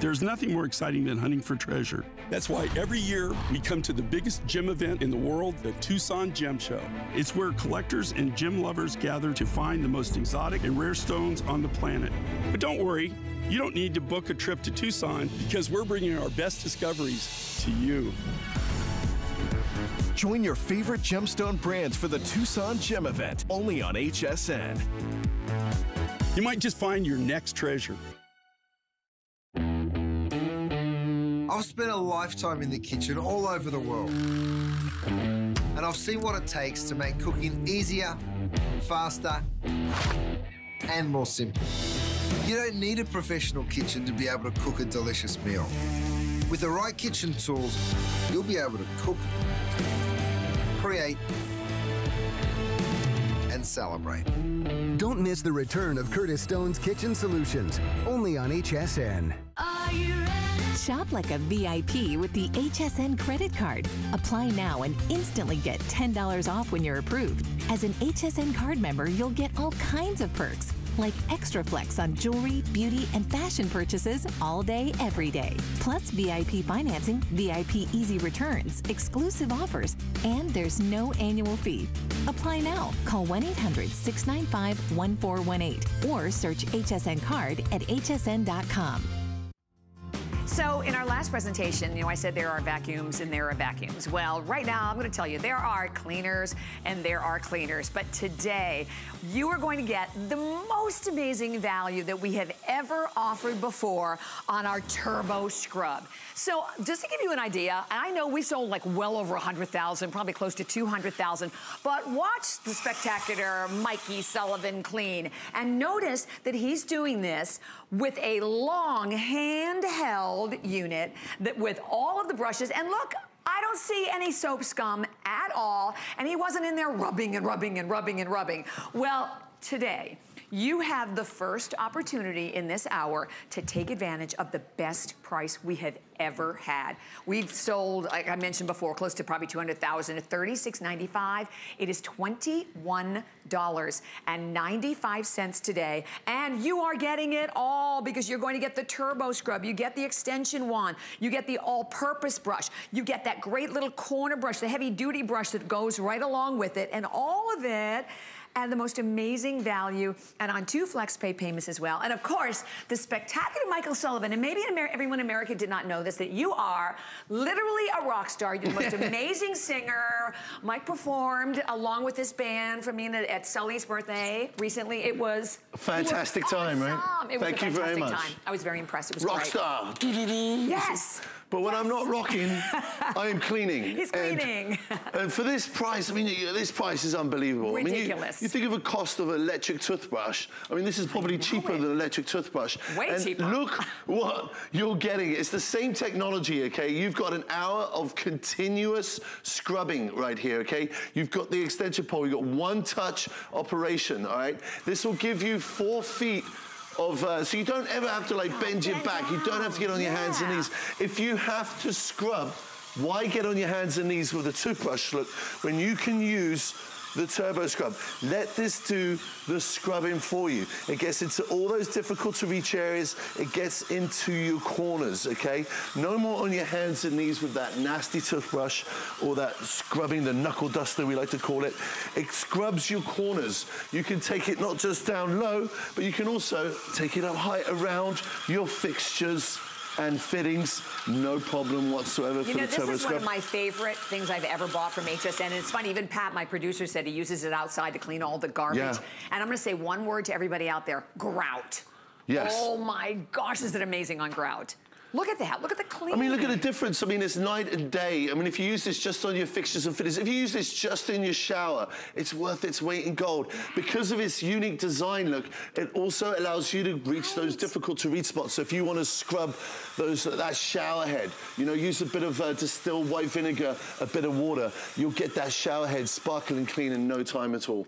There's nothing more exciting than hunting for treasure. That's why every year we come to the biggest gem event in the world, the Tucson Gem Show. It's where collectors and gem lovers gather to find the most exotic and rare stones on the planet. But don't worry, you don't need to book a trip to Tucson because we're bringing our best discoveries to you. Join your favorite gemstone brands for the Tucson Gem event, only on HSN. You might just find your next treasure. I've spent a lifetime in the kitchen all over the world, and I've seen what it takes to make cooking easier, faster, and more simple. You don't need a professional kitchen to be able to cook a delicious meal. With the right kitchen tools, you'll be able to cook, create, and celebrate. Don't miss the return of Curtis Stone's Kitchen Solutions, only on HSN. Are you ready? Shop like a VIP with the HSN credit card. Apply now and instantly get $10 off when you're approved. As an HSN card member, you'll get all kinds of perks, like extra flex on jewelry, beauty, and fashion purchases all day, every day. Plus VIP financing, VIP easy returns, exclusive offers, and there's no annual fee. Apply now. Call 1-800-695-1418 or search HSN card at hsn.com. So in our last presentation, you know, I said there are vacuums and there are vacuums. Well, right now I'm going to tell you there are cleaners and there are cleaners. But today you are going to get the most amazing value that we have ever offered before on our Turbo Scrub. So just to give you an idea, and I know we sold like well over 100,000, probably close to 200,000, but watch the spectacular Mikey Sullivan clean and notice that he's doing this with a long handheld unit that with all of the brushes, and look, I don't see any soap scum at all, and he wasn't in there rubbing and rubbing and rubbing and rubbing. Well, today you have the first opportunity in this hour to take advantage of the best price we have ever had. We've sold, like I mentioned before, close to probably 200,000 at $36.95. It is $21.95 today. And you are getting it all because you're going to get the Turbo Scrub. You get the extension wand. You get the all-purpose brush. You get that great little corner brush, the heavy-duty brush that goes right along with it. And all of it at the most amazing value, and on 2 flex pay payments as well. And of course, the spectacular Michael Sullivan, and maybe everyone in America did not know this, that you are literally a rock star. You're the most amazing singer. Mike performed along with this band for me at Sully's birthday recently. It was a fantastic time, right? It was a fantastic time. Thank you very much. I was very impressed. It was rock star. Yes. But when I'm not rocking, I am cleaning. He's cleaning. And for this price, I mean, this price is unbelievable. Ridiculous. I mean, you think of the cost of an electric toothbrush. I mean, this is probably cheaper than an electric toothbrush. Way cheaper. Look what you're getting. It's the same technology, okay? You've got an hour of continuous scrubbing right here, okay? You've got the extension pole. You've got one-touch operation, all right? This will give you 4 feet of, so you don't ever have to like bend your back. You don't have to get on your hands and knees. If you have to scrub, why get on your hands and knees with a toothbrush, look, when you can use the Turbo Scrub? Let this do the scrubbing for you. It gets into all those difficult to reach areas. It gets into your corners, okay? No more on your hands and knees with that nasty toothbrush or that scrubbing, the knuckle duster we like to call it. It scrubs your corners. You can take it not just down low, but you can also take it up high around your fixtures and fittings, no problem whatsoever for the Turbo Scrub. You know, this is one of my favorite things I've ever bought from HSN, and it's funny, even Pat, my producer, said he uses it outside to clean all the garbage. Yeah. And I'm gonna say one word to everybody out there, grout. Yes. Oh my gosh, is it amazing on grout. Look at that, look at the clean. I mean, look at the difference. I mean, it's night and day. I mean, if you use this just on your fixtures and fittings, if you use this just in your shower, it's worth its weight in gold. Because of its unique design look, it also allows you to reach those difficult to reach spots. So if you want to scrub those, that shower head, you know, use a bit of distilled white vinegar, a bit of water, you'll get that shower head sparkling clean in no time at all.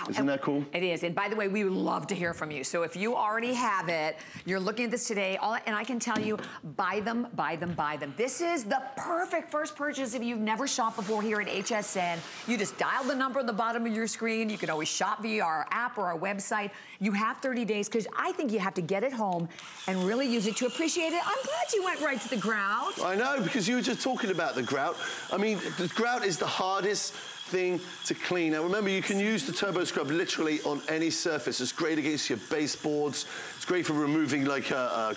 Wow. Isn't that cool? It is. And by the way, we would love to hear from you. So if you already have it, you're looking at this today, and I can tell you, buy them, buy them, buy them. This is the perfect first purchase if you've never shopped before here at HSN. You just dial the number on the bottom of your screen. You can always shop via our app or our website. You have 30 days because I think you have to get it home and really use it to appreciate it. I'm glad you went right to the grout. I know, because you were just talking about the grout. I mean, the grout is the hardest thing to clean. Now remember, you can use the Turbo Scrub literally on any surface. It's great against your baseboards. It's great for removing like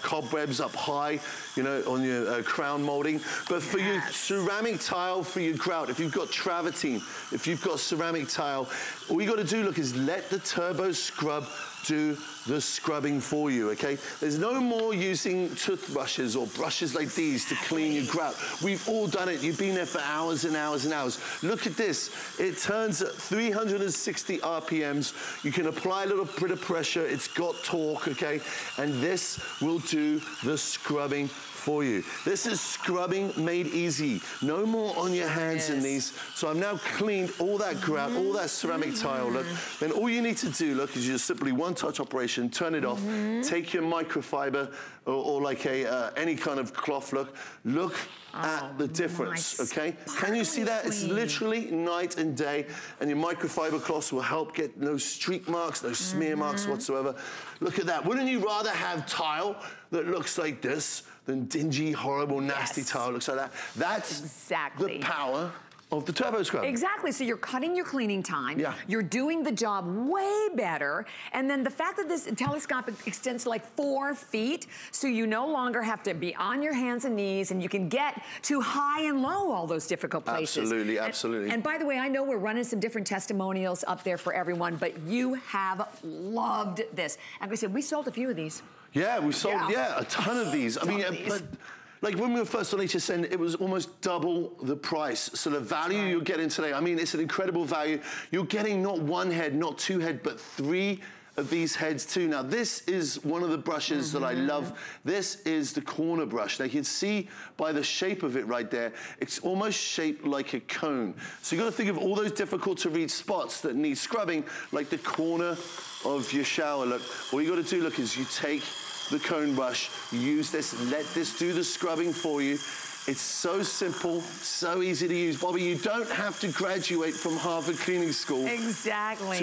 cobwebs up high, you know, on your crown molding. But for your ceramic tile, for your grout, if you've got travertine, if you've got ceramic tile, all you got to do, look, is let the Turbo Scrub do the scrubbing for you, okay? There's no more using toothbrushes or brushes like these to clean your grout. We've all done it. You've been there for hours and hours and hours. Look at this. It turns at 360 RPMs. You can apply a little bit of pressure. It's got torque, okay? And this will do the scrubbing for you. This is scrubbing made easy. No more on your hands in these. So I've now cleaned all that grout, all that ceramic tile, look. Then all you need to do, look, is just simply one touch operation, turn it off, take your microfiber or like a any kind of cloth, look at the difference, okay? Can you see that? It's literally night and day, and your microfiber cloths will help get no streak marks, no smear marks whatsoever. Look at that. Wouldn't you rather have tile that looks like this than dingy, horrible, nasty tile looks like that? That's exactly the power of the Turbo Scrub. Exactly, so you're cutting your cleaning time, you're doing the job way better, and then the fact that this telescopic extends to like 4 feet, so you no longer have to be on your hands and knees, and you can get to high and low, all those difficult places. Absolutely, absolutely. And by the way, I know we're running some different testimonials up there for everyone, but you have loved this. And we said, we sold a few of these. Yeah, we sold, a ton of these. I mean, but like when we were first on HSN, it was almost double the price. So the value you're getting today, I mean, it's an incredible value. You're getting not one head, not two head, but three of these heads too. Now, this is one of the brushes that I love. This is the corner brush. Now, you can see by the shape of it right there, it's almost shaped like a cone. So you got to think of all those difficult to read spots that need scrubbing, like the corner of your shower. Look, all you got to do, look, is you take the cone brush, use this, let this do the scrubbing for you. It's so simple, so easy to use. Bobbi, you don't have to graduate from Harvard Cleaning School to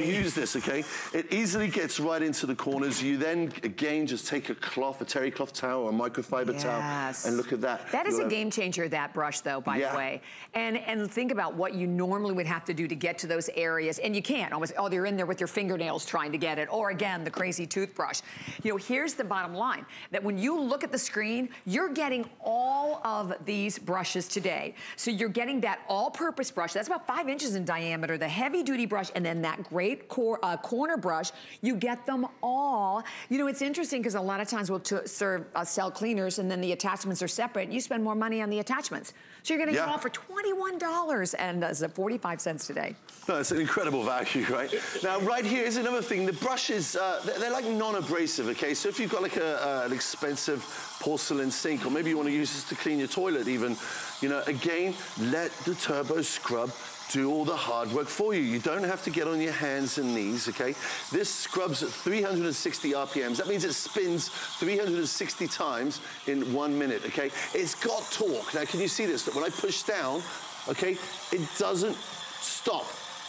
use this, okay? It easily gets right into the corners. You then, again, just take a cloth, a terry cloth towel or a microfiber towel, and look at that. That is a game changer, that brush, though, by the way. And think about what you normally would have to do to get to those areas. And you can't. Almost, oh, you're in there with your fingernails trying to get it. Or, again, the crazy toothbrush. You know, here's the bottom line, that when you look at the screen, you're getting all of these brushes today. So you're getting that all-purpose brush. That's about 5 inches in diameter, the heavy-duty brush, and then that great corner brush. You get them all. You know, it's interesting because a lot of times we'll sell cleaners and then the attachments are separate. You spend more money on the attachments. So you're going to get all for $21 and 45 cents today. No, it's an incredible value, right? Now, right here is another thing. The brushes, they're like non-abrasive, okay? So if you've got like an expensive porcelain sink, or maybe you want to use this to clean your toilet, even, you know, again, let the Turbo Scrub do all the hard work for you. You don't have to get on your hands and knees, okay? This scrubs at 360 RPMs. That means it spins 360 times in 1 minute, okay? It's got torque. Now, can you see this? Look, when I push down, okay, it doesn't stop.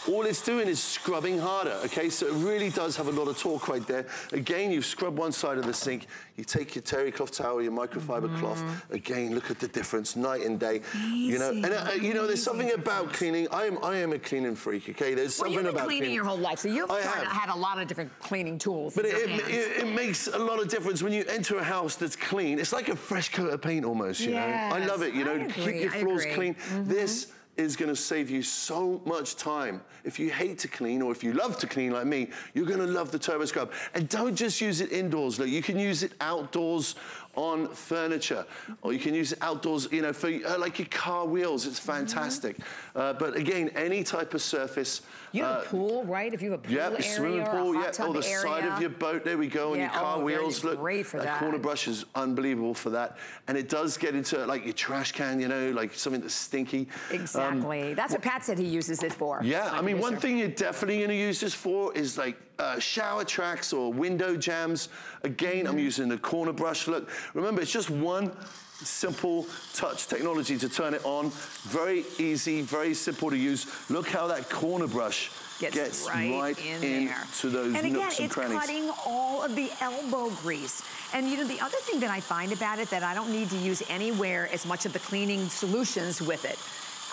All it's doing is scrubbing harder, okay? So it really does have a lot of torque right there. Again, you scrub one side of the sink, you take your terry cloth towel, your microfiber cloth. Again, look at the difference, night and day. Easy. You know, and you know, there's something about cleaning. I am a cleaning freak, okay? There's something about cleaning your whole life, so you've had a lot of different cleaning tools. But it makes a lot of difference when you enter a house that's clean. It's like a fresh coat of paint almost, you know? I love it, you know, keep your floors clean. This is going to save you so much time. If you hate to clean, or if you love to clean like me, you're going to love the Turbo Scrub. And don't just use it indoors. Look, you can use it outdoors on furniture, or you can use it outdoors, you know, for like your car wheels. It's fantastic. But again, any type of surface. You have a pool, right? If you have a pool area, swimming pool, or a hot tub area. The side of your boat, there we go, and your car wheels. Look, great for that corner brush is unbelievable for that. And it does get into like your trash can, you know, like something that's stinky. Exactly. That's what Pat said he uses it for. Yeah, I mean, one thing you're definitely going to use this for is like shower tracks or window jams. Again, I'm using the corner brush, look. Remember, it's just one simple touch technology to turn it on. Very easy, very simple to use. Look how that corner brush gets right in there. To those and again, nooks and crannies. It's cutting all of the elbow grease. And you know, the other thing that I find about it that I don't need to use anywhere is much of the cleaning solutions with it.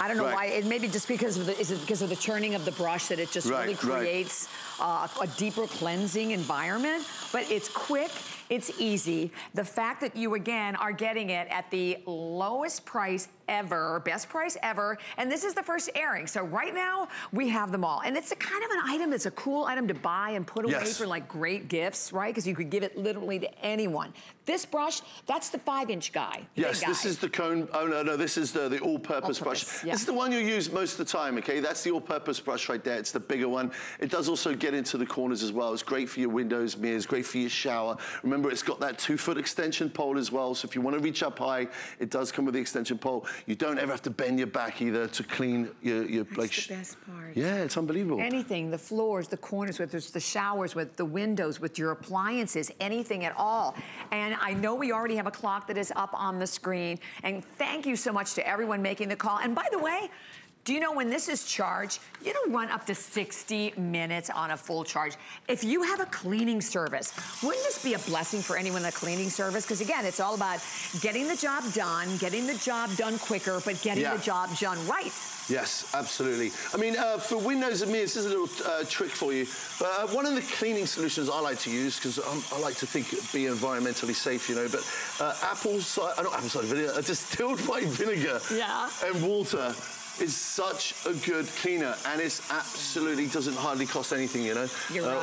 I don't know why. It maybe just because of the, is it because of the churning of the brush that it just really creates a deeper cleansing environment. But it's quick. It's easy. The fact that you, again, are getting it at the lowest price ever, best price ever, and this is the first airing. So right now, we have them all. And it's a kind of an item that's a cool item to buy and put away for like great gifts, right? Because you could give it literally to anyone. This brush, that's the 5-inch guy. Yes, this is the cone, oh no, no, this is the all-purpose brush. Yeah. This is the one you use most of the time, okay? That's the all-purpose brush right there. It's the bigger one. It does also get into the corners as well. It's great for your windows, mirrors, great for your shower. Remember, it's got that 2-foot extension pole as well. So if you want to reach up high, it does come with the extension pole. You don't ever have to bend your back either to clean your that's like the best part. Yeah, it's unbelievable. Anything, the floors, the corners, whether it's the showers, with the windows, with your appliances, anything at all. And I know we already have a clock that is up on the screen. And thank you so much to everyone making the call. And by the way, do you know when this is charged, you don't run up to 60 minutes on a full charge. If you have a cleaning service, wouldn't this be a blessing for anyone in a cleaning service? Because again, it's all about getting the job done quicker, but getting the job done right. Yes, absolutely. I mean, for windows and mirrors, this is a little trick for you. One of the cleaning solutions I like to use, because I like to think be environmentally safe, you know, but distilled white vinegar and water is such a good cleaner, and it's absolutely doesn't hardly cost anything, you know.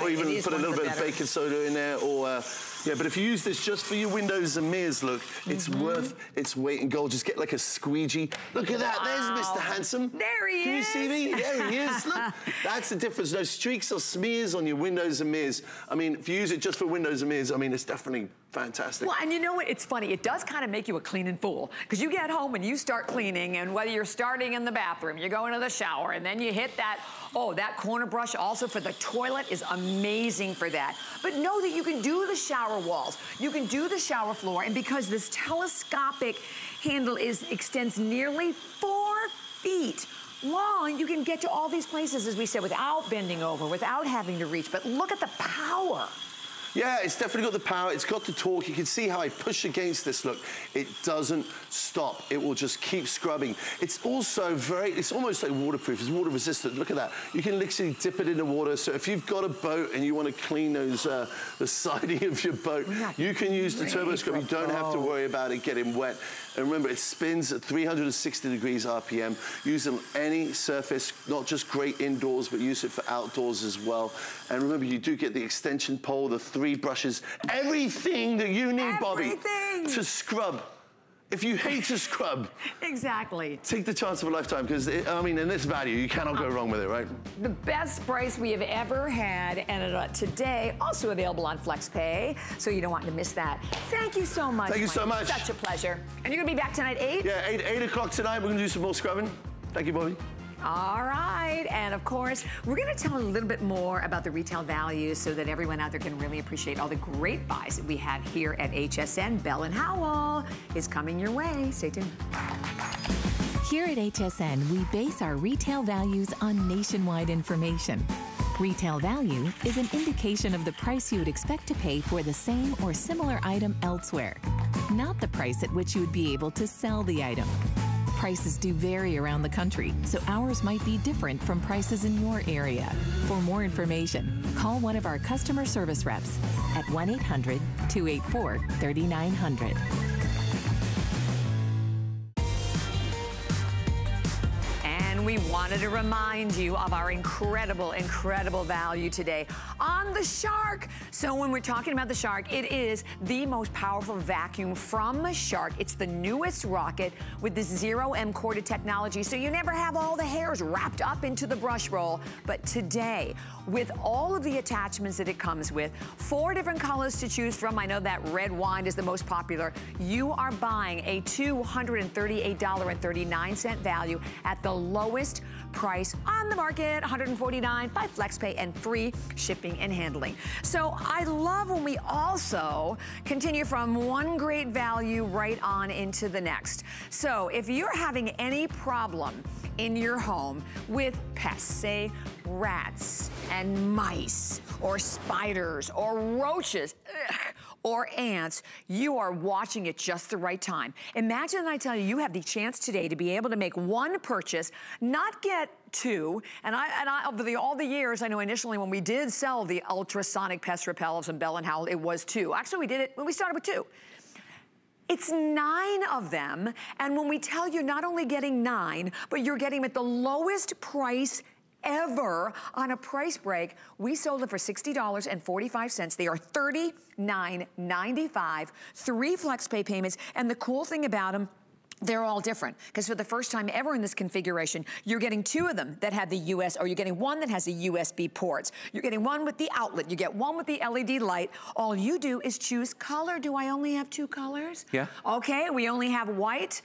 Or even put a little bit of baking soda in there, or yeah. But if you use this just for your windows and mirrors, look, it's worth its weight in gold. Just get like a squeegee. Look at that. There's Mr. Handsome. There he is. Can you see me? There he is. Look, that's the difference. No streaks or smears on your windows and mirrors. I mean, if you use it just for windows and mirrors, I mean, it's definitely fantastic. Well, and you know what? It's funny. It does kind of make you a cleaning fool, because you get home and you start cleaning, and whether you're starting in the bathroom, you go into the shower, and then you hit that, oh, that corner brush also for the toilet is amazing for that. But know that you can do the shower walls, you can do the shower floor, and because this telescopic handle extends nearly 4 feet long, you can get to all these places, as we said, without bending over, without having to reach. But look at the power. Yeah, it's definitely got the power, it's got the torque. You can see how I push against this, look. It doesn't stop, it will just keep scrubbing. It's also very, it's almost like waterproof, it's water resistant, look at that. You can literally dip it in the water, so if you've got a boat and you want to clean those, the siding of your boat, you can use the Turbo Scrub, you don't have to worry about it getting wet. And remember, it spins at 360 degrees RPM. Use them any surface, not just great indoors, but use it for outdoors as well. And remember, you do get the extension pole, the three brushes, everything that you need, Bobbi, to scrub. If you hate to scrub, take the chance of a lifetime, because, I mean, in this value, you cannot go wrong with it, right? The best price we have ever had, and today, also available on FlexPay, so you don't want to miss that. Thank you so much. Thank you so much. Such a pleasure. And you're going to be back tonight, 8? Yeah, 8 o'clock tonight. We're going to do some more scrubbing. Thank you, Bobbi. All right, and of course, we're gonna tell a little bit more about the retail values so that everyone out there can really appreciate all the great buys that we have here at HSN. Bell and Howell is coming your way. Stay tuned. Here at HSN, we base our retail values on nationwide information. Retail value is an indication of the price you would expect to pay for the same or similar item elsewhere, not the price at which you would be able to sell the item. Prices do vary around the country, so ours might be different from prices in your area. For more information, call one of our customer service reps at 1-800-284-3900. And we wanted to remind you of our incredible, incredible value today on the Shark. So when we're talking about the Shark, it is the most powerful vacuum from Shark. It's the newest rocket with the Zero M corded technology, so you never have all the hairs wrapped up into the brush roll. But today, with all of the attachments that it comes with, 4 different colors to choose from. I know that red wand is the most popular. You are buying a $238.39 value at the lowest price on the market, $149 by FlexPay and free shipping and handling. So I love when we also continue from one great value right on into the next. So if you're having any problem in your home with pests, say rats and mice or spiders or roaches, or ants, you are watching at just the right time. Imagine I tell you, you have the chance today to be able to make one purchase, not get two, and I over all the years, I know initially when we did sell the ultrasonic pest repellents and Bell and Howell, it was two. Actually, we did it when we started with two. It's 9 of them, and when we tell you not only getting 9, but you're getting them at the lowest price ever on a price break, we sold it for $60.45. They are $39.95, 3 flex pay payments, and the cool thing about them, they're all different, because for the first time ever in this configuration, you're getting 2 of them that have the US, or you're getting 1 that has the USB ports. You're getting 1 with the outlet. You get 1 with the LED light. All you do is choose color. Do I only have 2 colors? Yeah. Okay, we only have white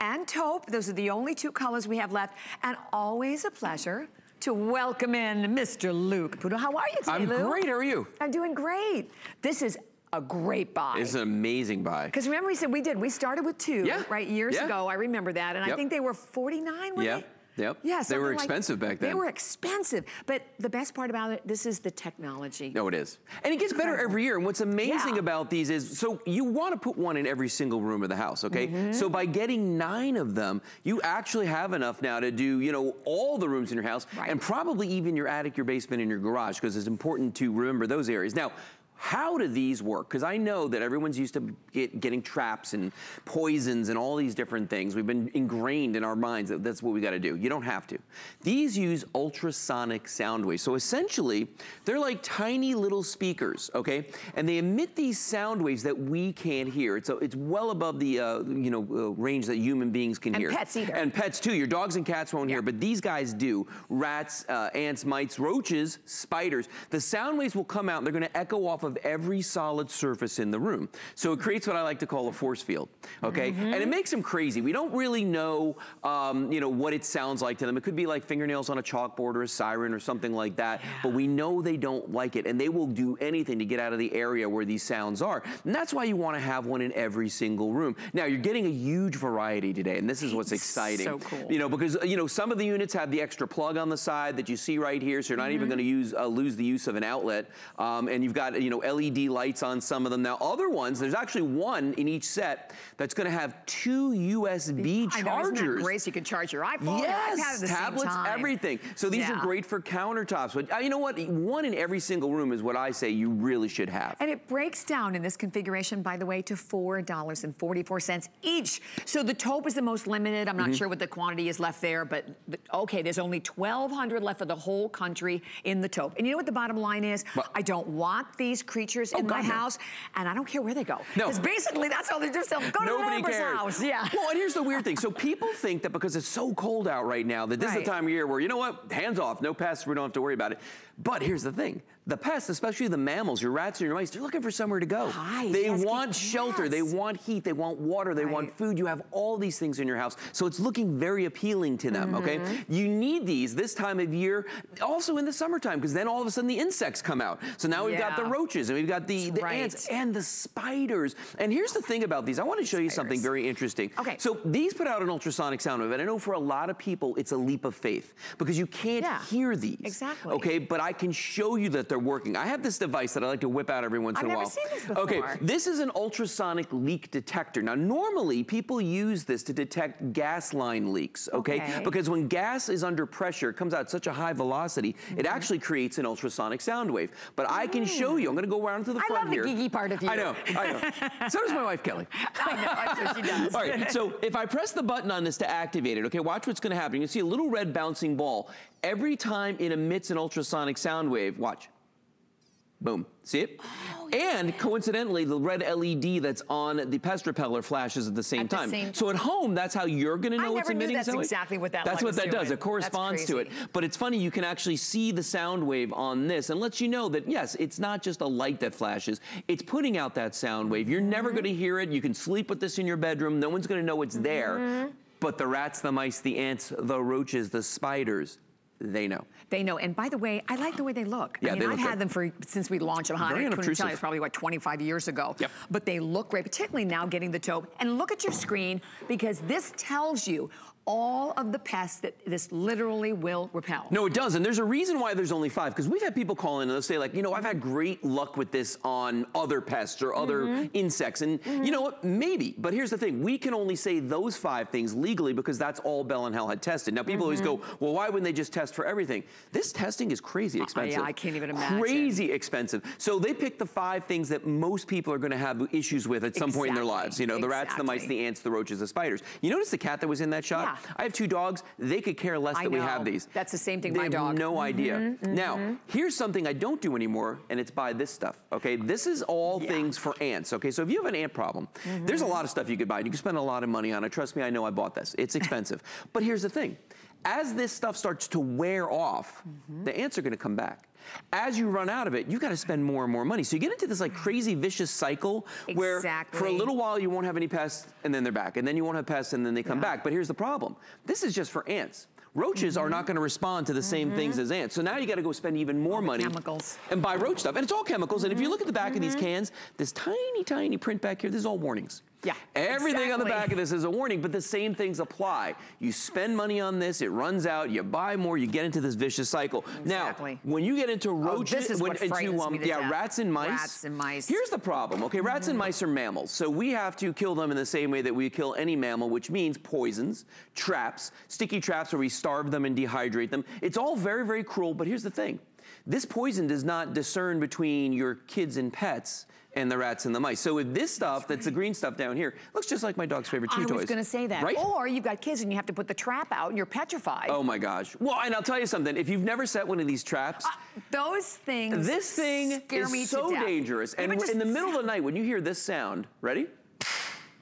and taupe. Those are the only 2 colors we have left. And always a pleasure to welcome in Mr. Luke Pudo. How are you today, Luke? I'm great. How are you? I'm doing great. This is a great buy. It's an amazing buy. Because remember, we said we started with 2, yeah, right, years yeah ago. I remember that, and yep, I think they were $49, were yep they? Yep. Yeah, they were expensive back then. They were expensive, but the best part about it, this is the technology. No, it is, and it gets better every year. And what's amazing yeah about these is, so you want to put 1 in every single room of the house, okay? Mm-hmm. So by getting 9 of them, you actually have enough now to do, you know, all the rooms in your house, right, and probably even your attic, your basement, and your garage, because it's important to remember those areas now. How do these work? Because I know that everyone's used to getting traps and poisons and all these different things. We've been ingrained in our minds that that's what we gotta do. You don't have to. These use ultrasonic sound waves. So essentially, they're like tiny little speakers, okay? And they emit these sound waves that we can't hear. It's well above the range that human beings can hear. And pets either. And pets too. Your dogs and cats won't yeah hear, but these guys do. Rats, ants, mites, roaches, spiders. The sound waves will come out and they're gonna echo off of every solid surface in the room. So it creates what I like to call a force field, okay? Mm-hmm. And it makes them crazy. We don't really know, what it sounds like to them. It could be like fingernails on a chalkboard or a siren or something like that, yeah, but we know they don't like it, and they will do anything to get out of the area where these sounds are. And that's why you wanna have 1 in every single room. Now, you're getting a huge variety today, and this is what's exciting. So cool. You know, because, you know, some of the units have the extra plug on the side that you see right here, so you're not mm-hmm even gonna use, lose the use of an outlet. And you've got, you know, LED lights on some of them. Now, other ones, there's actually 1 in each set that's going to have 2 USB chargers. Isn't that great? So you can charge your iPhone, yes, your iPad at the tablets, same time, everything. So these yeah are great for countertops. But you know what? 1 in every single room is what I say you really should have. And it breaks down in this configuration, by the way, to $4.44 each. So the taupe is the most limited. I'm not mm-hmm sure what the quantity is left there, but okay, there's only 1,200 left for the whole country in the taupe. And you know what the bottom line is? But I don't want these creatures in my house, and I don't care where they go. No. Because basically that's all they do. So go to the neighbor's house. Yeah. Well, and here's the weird thing. So people think that because it's so cold out right now that this right is the time of year where, you know what, hands off, no pests, we don't have to worry about it. But here's the thing. The pests, especially the mammals, your rats and your mice, they're looking for somewhere to go. Hi, they want shelter, yes, they want heat, they want water, they right want food. You have all these things in your house. So it's looking very appealing to them, mm-hmm, okay? You need these this time of year, also in the summertime, because then all of a sudden the insects come out. So now we've yeah got the roaches, and we've got the right ants, and the spiders. And here's the thing about these. I want to show you something very interesting. Okay. So these put out an ultrasonic sound wave, and I know for a lot of people it's a leap of faith, because you can't yeah hear these. Exactly. Okay, but I can show you that they're working. I have this device that I like to whip out every once in a while. I've never seen this before. Okay, this is an ultrasonic leak detector. Now, normally people use this to detect gas line leaks, okay? Because when gas is under pressure, it comes out at such a high velocity, mm-hmm, it actually creates an ultrasonic sound wave. But I can show you. I'm going to go around to the front here. I love the geeky part of you. I know, I know. So does my wife, Kelly. I know, I'm sure she does. All right, so if I press the button on this to activate it, okay, watch what's going to happen. You can see a little red bouncing ball. Every time it emits an ultrasonic sound wave, watch. Boom. See it? Oh, and yeah coincidentally, the red LED that's on the pest repeller flashes at the same time. So at home, that's how you're going to know it's emitting. That's exactly what that does. That's what that does. It corresponds to it. But it's funny, you can actually see the sound wave on this and lets you know that, yes, it's not just a light that flashes. It's putting out that sound wave. You're mm-hmm never going to hear it. You can sleep with this in your bedroom. No one's going to know it's mm-hmm there. But the rats, the mice, the ants, the roaches, the spiders, they know. They know. And by the way, I like the way they look. Yeah, I mean, I've had them since we launched them. Very unobtrusive. It's probably, what, 25 years ago. Yep. But they look great, particularly now getting the taupe. And look at your screen, because this tells you all of the pests that this literally will repel. No, it doesn't. There's a reason why there's only 5, because we've had people call in and they'll say, like, you know, I've had great luck with this on other pests or other insects. And you know what? Maybe. But here's the thing. We can only say those 5 things legally because that's all Bell and Howell had tested. Now, people always go, well, why wouldn't they just test for everything? This testing is crazy expensive. I can't even imagine. Crazy expensive. So they picked the 5 things that most people are going to have issues with at some point in their lives. You know, the rats, the mice, the ants, the roaches, the spiders. You notice the cat that was in that shot? Yeah. I have 2 dogs. They could care less that we have these. That's the same thing my dog. They have no idea. Now, here's something I don't do anymore, and it's buy this stuff, okay? This is all things for ants, okay? So if you have an ant problem, there's a lot of stuff you could buy. You can spend a lot of money on it. Trust me, I know I bought this. It's expensive. But here's the thing. As this stuff starts to wear off, the ants are going to come back. As you run out of it, you got to spend more and more money. So you get into this like crazy vicious cycle where for a little while you won't have any pests and then they're back. And then you won't have pests and then they come back. But here's the problem. This is just for ants. Roaches are not going to respond to the same things as ants. So now you got to go spend even more money and buy roach stuff. And it's all chemicals. And if you look at the back of these cans, this tiny, tiny print back here, this is all warnings. Yeah, everything on the back of this is a warning, but the same things apply. You spend money on this, it runs out, you buy more, you get into this vicious cycle. Now, when you get into roaches, rats and mice. Rats and mice. Here's the problem, okay? Rats and mice are mammals, so we have to kill them in the same way that we kill any mammal, which means poisons, traps, sticky traps where we starve them and dehydrate them. It's all very, very cruel, but here's the thing. This poison does not discern between your kids and pets and the rats and the mice. So with this stuff, that's the green stuff down here, looks just like my dog's favorite chew toys. I was going to say that. Right? Or you've got kids and you have to put the trap out and you're petrified. Oh my gosh. Well, and I'll tell you something. If you've never set one of these traps. Those things This thing scare is me so dangerous. And in the middle of the night, when you hear this sound, ready?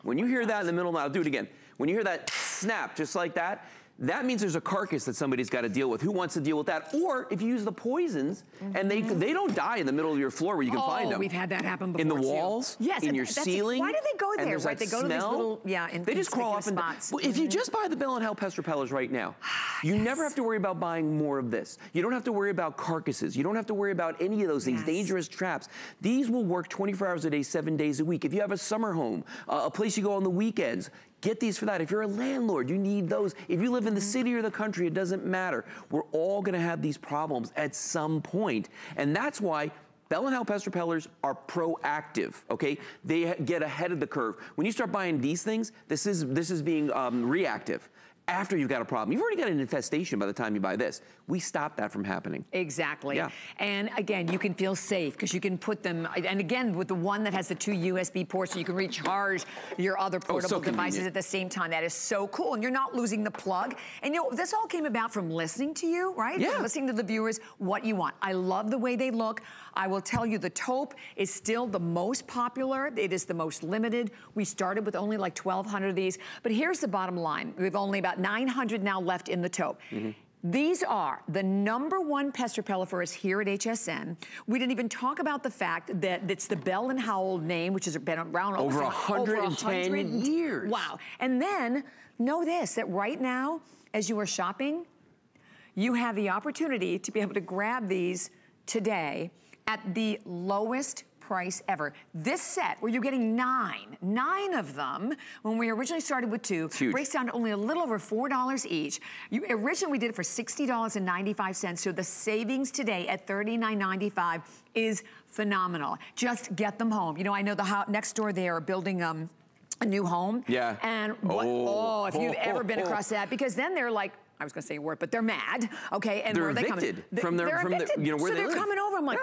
When you hear that in the middle of the night, I'll do it again. When you hear that snap, just like that, that means there's a carcass that somebody's got to deal with. Who wants to deal with that? Or if you use the poisons and they don't die in the middle of your floor where you can find them. We've had that happen before. In the walls, in your ceiling. Why do they go there? Right? They go to these little they just crawl off and spots. Well, if you just buy the Bell and Howell pest repellers right now, you never have to worry about buying more of this. You don't have to worry about carcasses. You don't have to worry about any of those things, dangerous traps. These will work 24 hours a day, 7 days a week. If you have a summer home, a place you go on the weekends, get these for that. If you're a landlord, you need those. If you live in the city or the country, it doesn't matter. We're all going to have these problems at some point. And that's why Bell and Howell pest repellers are proactive, okay? They get ahead of the curve. When you start buying these things, this is being reactive. After you've got a problem. You've already got an infestation by the time you buy this. We stop that from happening. Exactly. Yeah. And again, you can feel safe because you can put them, and again, with the one that has the 2 USB ports so you can recharge your other portable devices at the same time. That is so cool. And you're not losing the plug. And you know, this all came about from listening to you, right? Yeah. From listening to the viewers, what you want. I love the way they look. I will tell you the taupe is still the most popular. It is the most limited. We started with only like 1,200 of these. But here's the bottom line. We've only about 900 now left in the taupe. These are the #1 pest repeller for us here at HSN. We didn't even talk about the fact that it's the Bell and Howell name, which has been around over 110 years. Wow. And then know this, that right now, as you are shopping, you have the opportunity to be able to grab these today at the lowest price ever. This set, where you're getting 9 of them, when we originally started with 2, breaks down to only a little over $4 each. Originally we did it for $60.95, so the savings today at $39.95 is phenomenal. Just get them home. You know, I know the next door they are building a new home. Yeah. And if you've ever been across that, because then they're like, I was going to say a word, but they're mad, okay? And they're evicted from their, you know, where they live. So they're coming over. I'm like,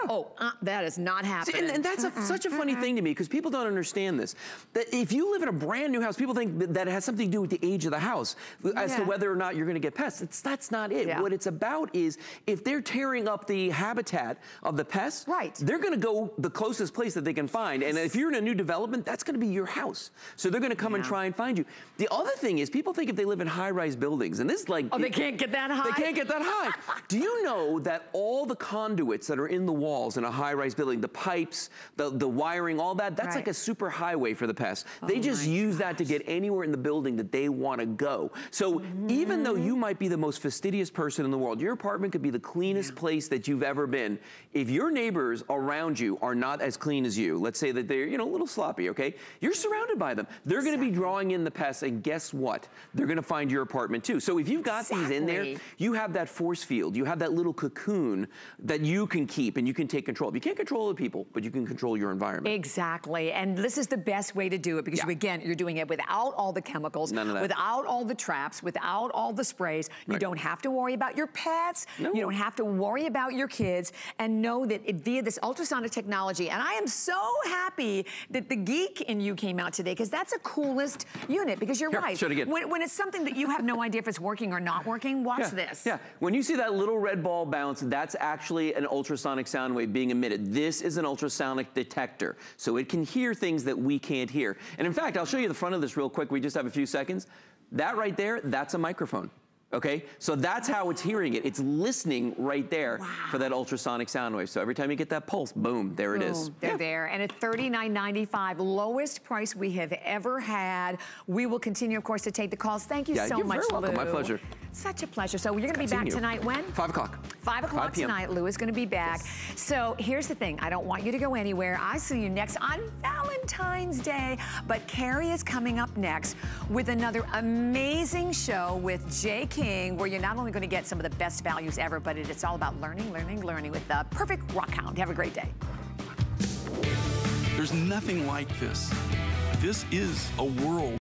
that is not happening. See, and that's such a funny thing to me, because people don't understand this. That if you live in a brand new house, people think that it has something to do with the age of the house as to whether or not you're going to get pests. That's not it. What it's about is if they're tearing up the habitat of the pests, they're going to go the closest place that they can find. And if you're in a new development, that's going to be your house. So they're going to come and try and find you. The other thing is people think if they live in high-rise buildings, and this is like... they can't get that high? They can't get that high. Do you know that all the conduits that are in the walls in a high-rise building, the pipes, the wiring, all that, that's like a super highway for the pest. Oh, they just use that to get anywhere in the building that they want to go. So even though you might be the most fastidious person in the world, your apartment could be the cleanest place that you've ever been. If your neighbors around you are not as clean as you, let's say that they're, you know, a little sloppy, okay? You're surrounded by them. They're going to be drawing in the pests, and guess what? They're going to find your apartment too. So if you've got these in there, you have that force field. You have that little cocoon that you can keep and you can take control of. You can't control the people, but you can control your environment. Exactly, and this is the best way to do it because you, again, you're doing it without all the chemicals, without all the traps, without all the sprays. You don't have to worry about your pets. You don't have to worry about your kids, and know that it, via this ultrasonic technology, and I am so happy that the geek in you came out today because that's a coolest unit because you're when it's something that you have no idea if it's working or not working, watch this. Yeah, when you see that little red ball bounce, that's actually an ultrasonic sound wave being emitted. This is an ultrasonic detector, so it can hear things that we can't hear. And in fact, I'll show you the front of this real quick. We just have a few seconds. That right there, that's a microphone. Okay, so that's how it's hearing it. It's listening right there for that ultrasonic sound wave. So every time you get that pulse, boom, there it is. They're there, and at $39.95, lowest price we have ever had. We will continue, of course, to take the calls. Thank you so much, Lou. You're very welcome. My pleasure. Such a pleasure. So you're going to be back tonight when? 5 o'clock. 5 o'clock tonight. Lou is going to be back. Yes. So here's the thing. I don't want you to go anywhere. I see you next on Valentine's Day, but Carrie is coming up next with another amazing show with J. King, where you're not only going to get some of the best values ever, but it's all about learning, learning, learning with the perfect rockhound. Have a great day. There's nothing like this. This is a world.